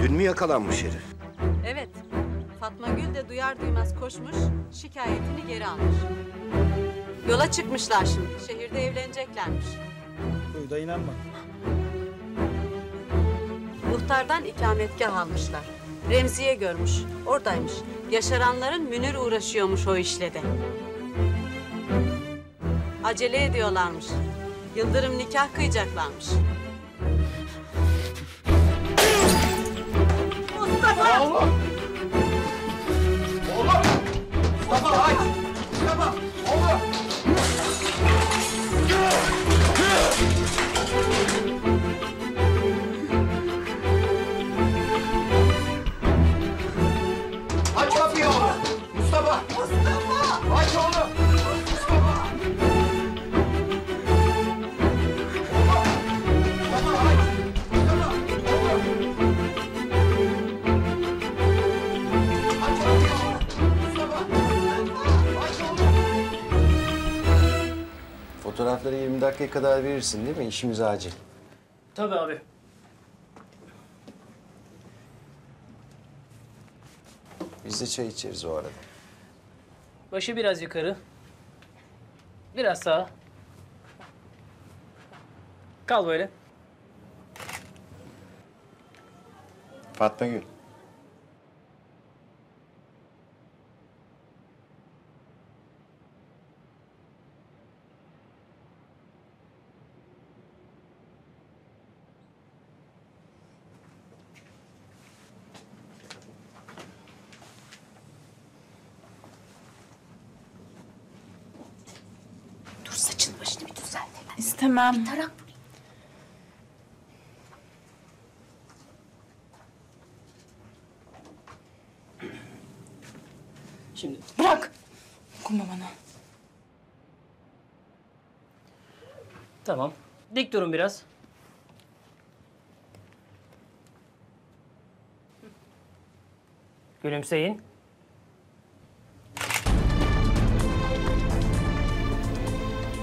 Dün mü yakalanmış herif? Evet. Fatmagül de duyar duymaz koşmuş, şikayetini geri almış. Yola çıkmışlar şimdi. Şehirde evleneceklermiş. Duy da inanma. Muhtardan ikametgah almışlar. Remziye görmüş. Oradaymış. Yaşaranların Münir uğraşıyormuş o işle de. Acele ediyorlarmış. Yıldırım nikah kıyacaklarmış. Mustafa! Oğlum! Mustafa! Ay! Mustafa! Oğlum! Aç kapıyı oğlum! Mustafa! Mustafa! Aç oğlum! Fotoğrafları 20 dakikaya kadar verirsin değil mi? İşimiz acil. Tabii abi. Biz de çay içeriz o arada. Başı biraz yukarı. Biraz sağa. Kal böyle. Fatmagül. saçını başını bir düzelt. İstemem. Bir tarak bulayım. Şimdi bırak. Dokunma bana. Tamam. Dik durun biraz. Gülümseyin.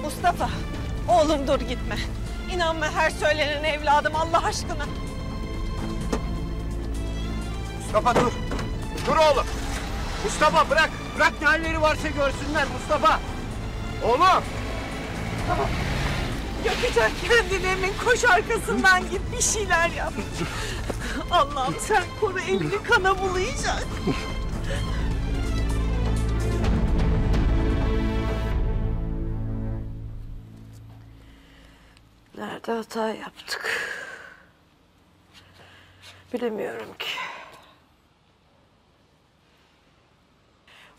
Mustafa, oğlum dur gitme. İnanma her söylenene evladım, Allah aşkına. Mustafa dur. Dur oğlum. Mustafa bırak. Bırak ne halleri varsa görsünler Mustafa. Oğlum. Tamam. Yakacak kendilerinin, koş arkasından git, bir şeyler yap. Allah'ım sen koru, elini kana bulayacak. Nerede hata yaptık? Bilemiyorum ki.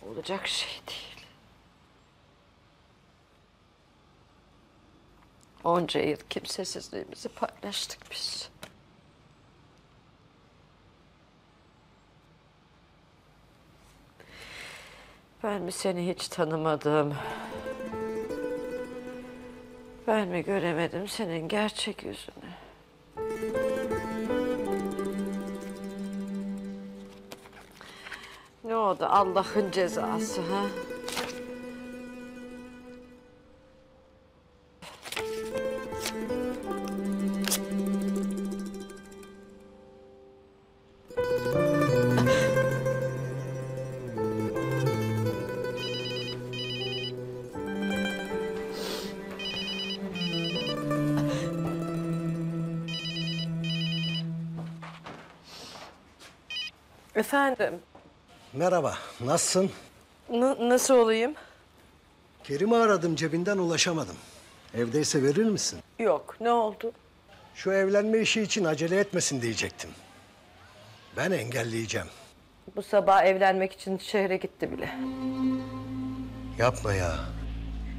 Olacak şey değil. Onca yıl kimsesizliğimizi paylaştık biz. Ben mi seni hiç tanımadım? Ben mi göremedim senin gerçek yüzünü? Ne oldu Allah'ın cezası ha? Efendim. Merhaba, nasılsın? Nasıl olayım? Kerim'i aradım, cebinden ulaşamadım. Evdeyse verir misin? Yok, ne oldu? Şu evlenme işi için acele etmesin diyecektim. Ben engelleyeceğim. Bu sabah evlenmek için şehre gitti bile. Yapma ya.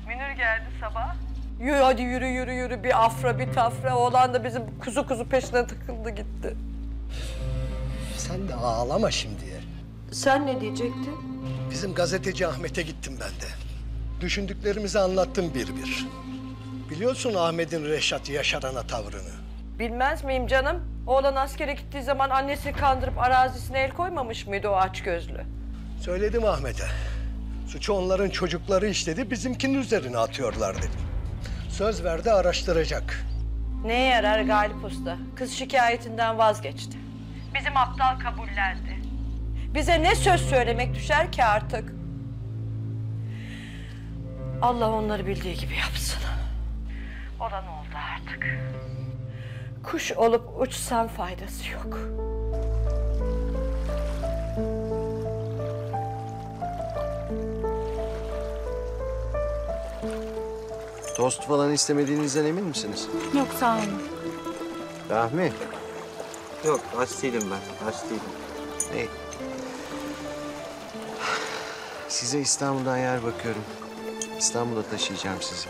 Münir geldi sabah. Yürü hadi, yürü. Bir afra, bir tafra. Oğlan da bizim kuzu peşine takıldı gitti. Sen de ağlama şimdiye. Sen ne diyecektin? Bizim gazeteci Ahmet'e gittim ben de. Düşündüklerimizi anlattım bir bir. Biliyorsun Ahmet'in Reşat Yaşaran'a tavrını. Bilmez miyim canım? Oğlan askere gittiği zaman annesini kandırıp arazisine el koymamış mıydı o açgözlü? Söyledim Ahmet'e. Suçu onların çocukları işledi, bizimkinin üzerine atıyorlar dedim. Söz verdi araştıracak. Neye yarar Galip Usta? Kız şikayetinden vazgeçti. Bizim aptal kabullendi. Bize ne söz söylemek düşer ki artık? Allah onları bildiği gibi yapsın. Olan oldu artık. Kuş olup uçsan faydası yok. Tost falan istemediğinizden emin misiniz? Yok sağ olun. Rahmi. Yok, aç değilim ben, aç değilim. İyi. Size İstanbul'dan yer bakıyorum. İstanbul'a taşıyacağım sizi.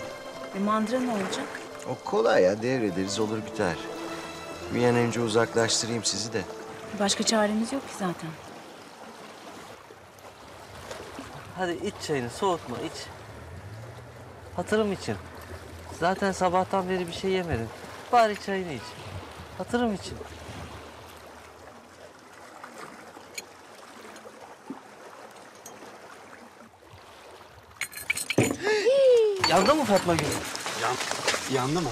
Mandıra ne olacak? O kolay ya, devrederiz, olur biter. Bir an önce uzaklaştırayım sizi de. Başka çaremiz yok ki zaten. Hadi iç çayını, soğutma, iç. Hatırım için. Zaten sabahtan beri bir şey yemedim. Bari çayını iç. Hatırım için. Yandı mı Fatmagül? Yandı mı?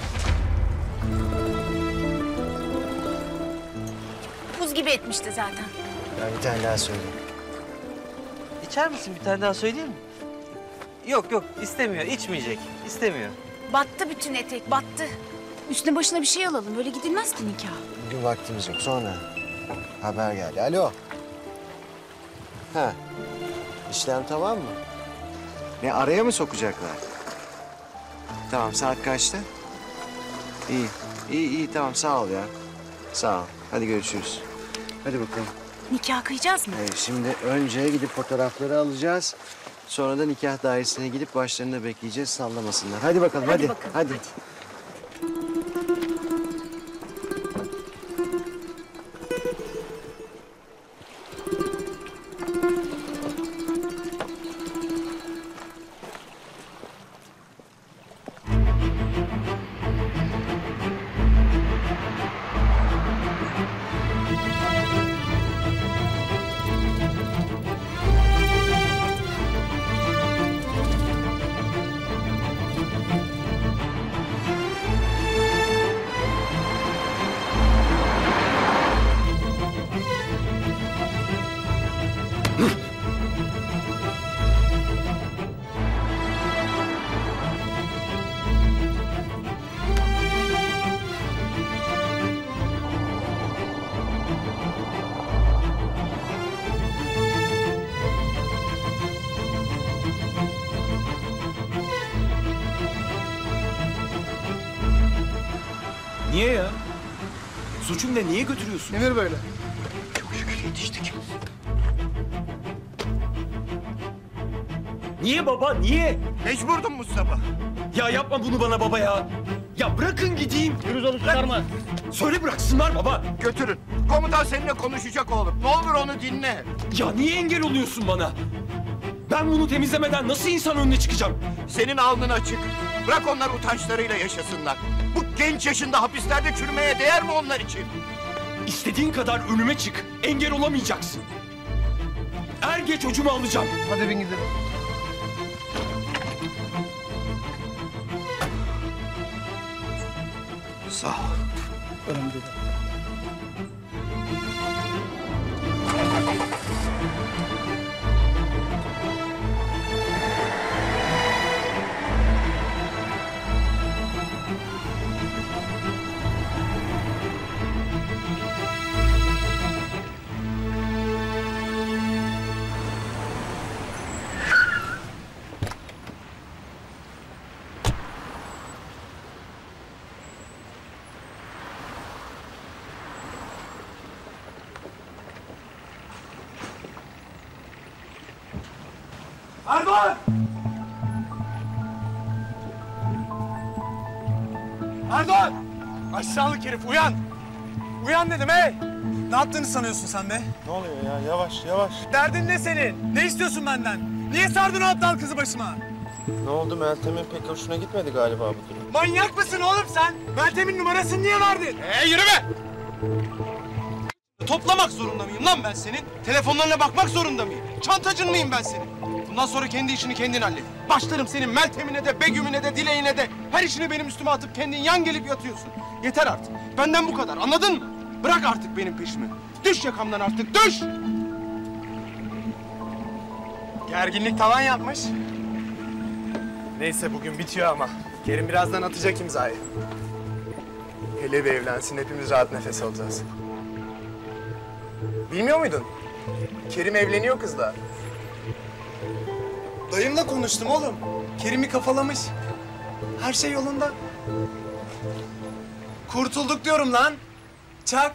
Buz gibi etmişti zaten. Ben bir tane daha söyleyeyim. İçer misin, bir tane daha söyleyeyim mi? Yok, istemiyor, içmeyecek, istemiyor. Battı bütün etek, battı. Üstüne başına bir şey alalım, böyle gidilmez ki nikah. Bugün vaktimiz yok, sonra haber geldi. Alo. Ha, işlem tamam mı? Ne, araya mı sokacaklar? Tamam, saat kaçta? İyi, tamam, sağ ol ya. Sağ ol, hadi görüşürüz. Hadi bakalım. Nikah kıyacağız mı? Şimdi önce gidip fotoğrafları alacağız. Sonra da nikah dairesine gidip başlarında bekleyeceğiz, sallamasınlar. Hadi bakalım, hadi. Hadi. Niye ya? Suçum ne? Niye götürüyorsun? Emir böyle. Çok şükür yetiştik. Niye baba? Niye? Mecburdum Mustafa. Ya yapma bunu bana baba ya. Ya bırakın gideyim. Yürüz onu çıkarma. Söyle bıraksınlar baba. Götürün. Komutan seninle konuşacak oğlum. Ne olur onu dinle. Ya niye engel oluyorsun bana? Ben bunu temizlemeden nasıl insan önüne çıkacağım? Senin alnın açık. Bırak onlar utançlarıyla yaşasınlar. Bu genç yaşında hapislerde çürümeye değer mi onlar için? İstediğin kadar önüme çık. Engel olamayacaksın. Er geç çocuğumu alacağım. Hadi bin gidelim. Sağ ol. Önemli değil. Erdoğan! Erdoğan! Aşağılık herif uyan! Uyan dedim hey! Ne yaptığını sanıyorsun sen be? Ne oluyor ya? Yavaş yavaş. Derdin ne senin? Ne istiyorsun benden? Niye sardın o aptal kızı başıma? Ne oldu? Meltem'in pek hoşuna gitmedi galiba bu durum. Manyak mısın oğlum sen? Meltem'in numarasını niye verdin? Yürü be! Toplamak zorunda mıyım lan ben senin? Telefonlarına bakmak zorunda mıyım? Çantacın mıyım ben senin? Bundan sonra kendi işini kendin hallet. Başlarım senin Meltem'ine de, Begüm'üne de, Dileğine de. Her işini benim üstüme atıp kendin yan gelip yatıyorsun. Yeter artık. Benden bu kadar. Anladın mı? Bırak artık benim peşimi. Düş yakamdan artık. Düş! Gerginlik tavan yapmış. Neyse bugün bitiyor ama. Kerim birazdan atacak imzayı. Hele bir evlensin. Hepimiz rahat nefes alacağız. Bilmiyor muydun? Kerim evleniyor kızla. Dayımla konuştum oğlum. Kerim'i kafalamış. Her şey yolunda. Kurtulduk diyorum lan. Çak.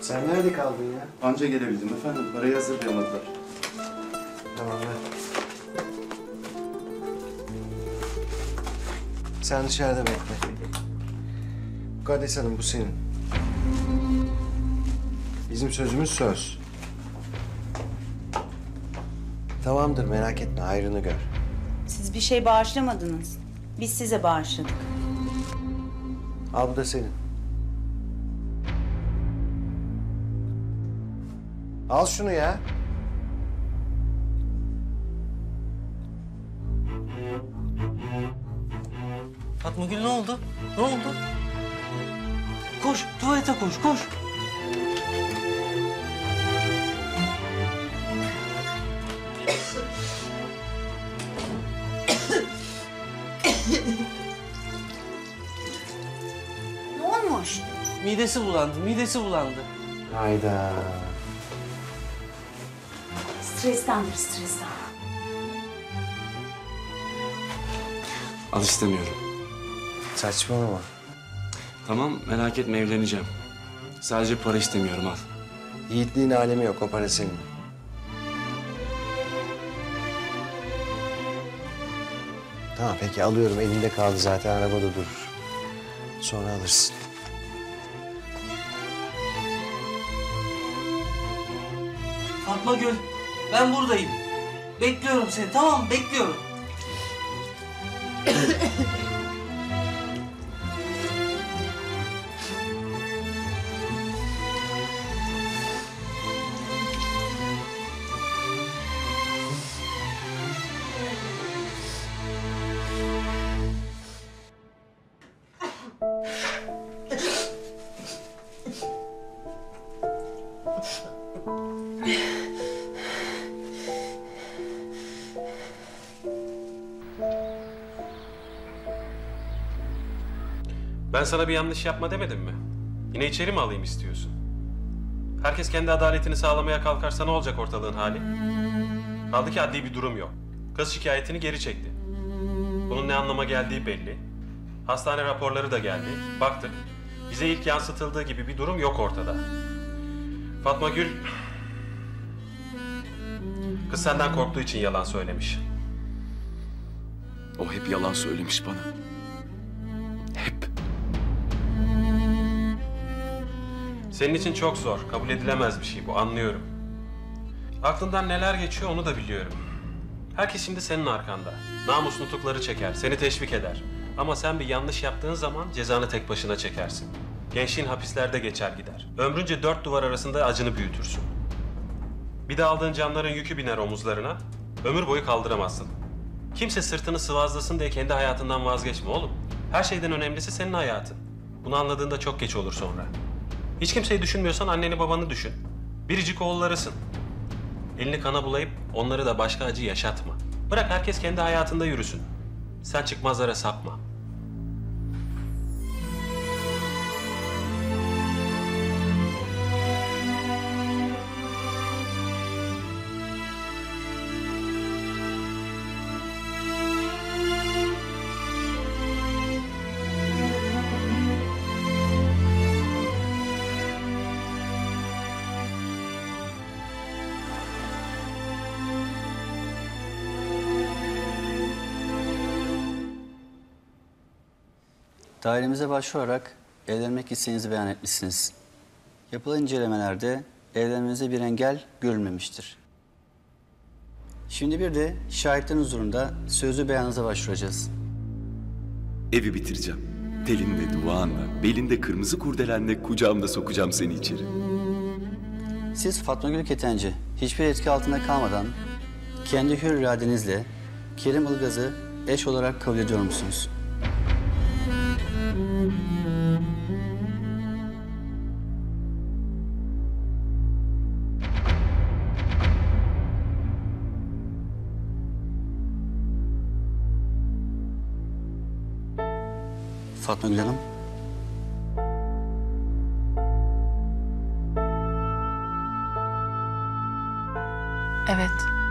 Sen nerede kaldın ya? Anca gelebildim efendim. Parayı hazırlayamadılar. Tamam ver. Sen dışarıda bekle. Mukaddes Hanım bu senin. Bizim sözümüz söz. Tamamdır merak etme hayrını gör. Siz bir şey bağışlamadınız. Biz size bağışladık. Al bu da senin. Al şunu ya. Fatmagül ne oldu? Ne oldu? Koş, tuvalete koş, koş. Ne olmuş? Midesi bulandı, midesi bulandı. Hayda. Strestendir, stresten. Al istemiyorum. Saçmalama. Tamam, merak etme, evleneceğim. Sadece para istemiyorum, al. Yiğitliğin alemi yok, o para senin. Tamam, peki alıyorum. Elinde kaldı zaten, arabada durur. Sonra alırsın. Fatmagül, ben buradayım. Bekliyorum seni, tamam mı? Bekliyorum. Ben sana bir yanlış yapma demedim mi? Yine içeri mi alayım istiyorsun? Herkes kendi adaletini sağlamaya kalkarsa ne olacak ortalığın hali? Kaldı ki adli bir durum yok. Kız şikayetini geri çekti. Bunun ne anlama geldiği belli. Hastane raporları da geldi. Baktık. Bize ilk yansıtıldığı gibi bir durum yok ortada. Fatmagül... Kız senden korktuğu için yalan söylemiş. O hep yalan söylemiş bana. Hep. Senin için çok zor, kabul edilemez bir şey bu, anlıyorum. Aklından neler geçiyor onu da biliyorum. Herkes şimdi senin arkanda. Namus nutukları çeker, seni teşvik eder. Ama sen bir yanlış yaptığın zaman cezanı tek başına çekersin. Gençliğin hapislerde geçer gider. Ömrünce dört duvar arasında acını büyütürsün. Bir de aldığın canların yükü biner omuzlarına. Ömür boyu kaldıramazsın. Kimse sırtını sıvazlasın diye kendi hayatından vazgeçme oğlum. Her şeyden önemlisi senin hayatın. Bunu anladığında çok geç olur sonra. Hiç kimseyi düşünmüyorsan anneni babanı düşün. Biricik oğullarısın. Elini kana bulayıp onları da başka acı yaşatma. Bırak herkes kendi hayatında yürüsün. Sen çıkmazlara sapma. Dairemize başvurarak evlenmek isteğinizi beyan etmişsiniz. Yapılan incelemelerde evlenmenize bir engel görülmemiştir. Şimdi bir de şahitlerin huzurunda sözlü beyanınıza başvuracağız. Evi bitireceğim. Telinde duvağınla, belinde kırmızı kurdelenle kucağımda sokacağım seni içeri. Siz Fatmagül Ketenci, hiçbir etki altında kalmadan kendi hür iradenizle Kerim Ilgaz'ı eş olarak kabul ediyor musunuz? Fatmagül Hanım. Evet.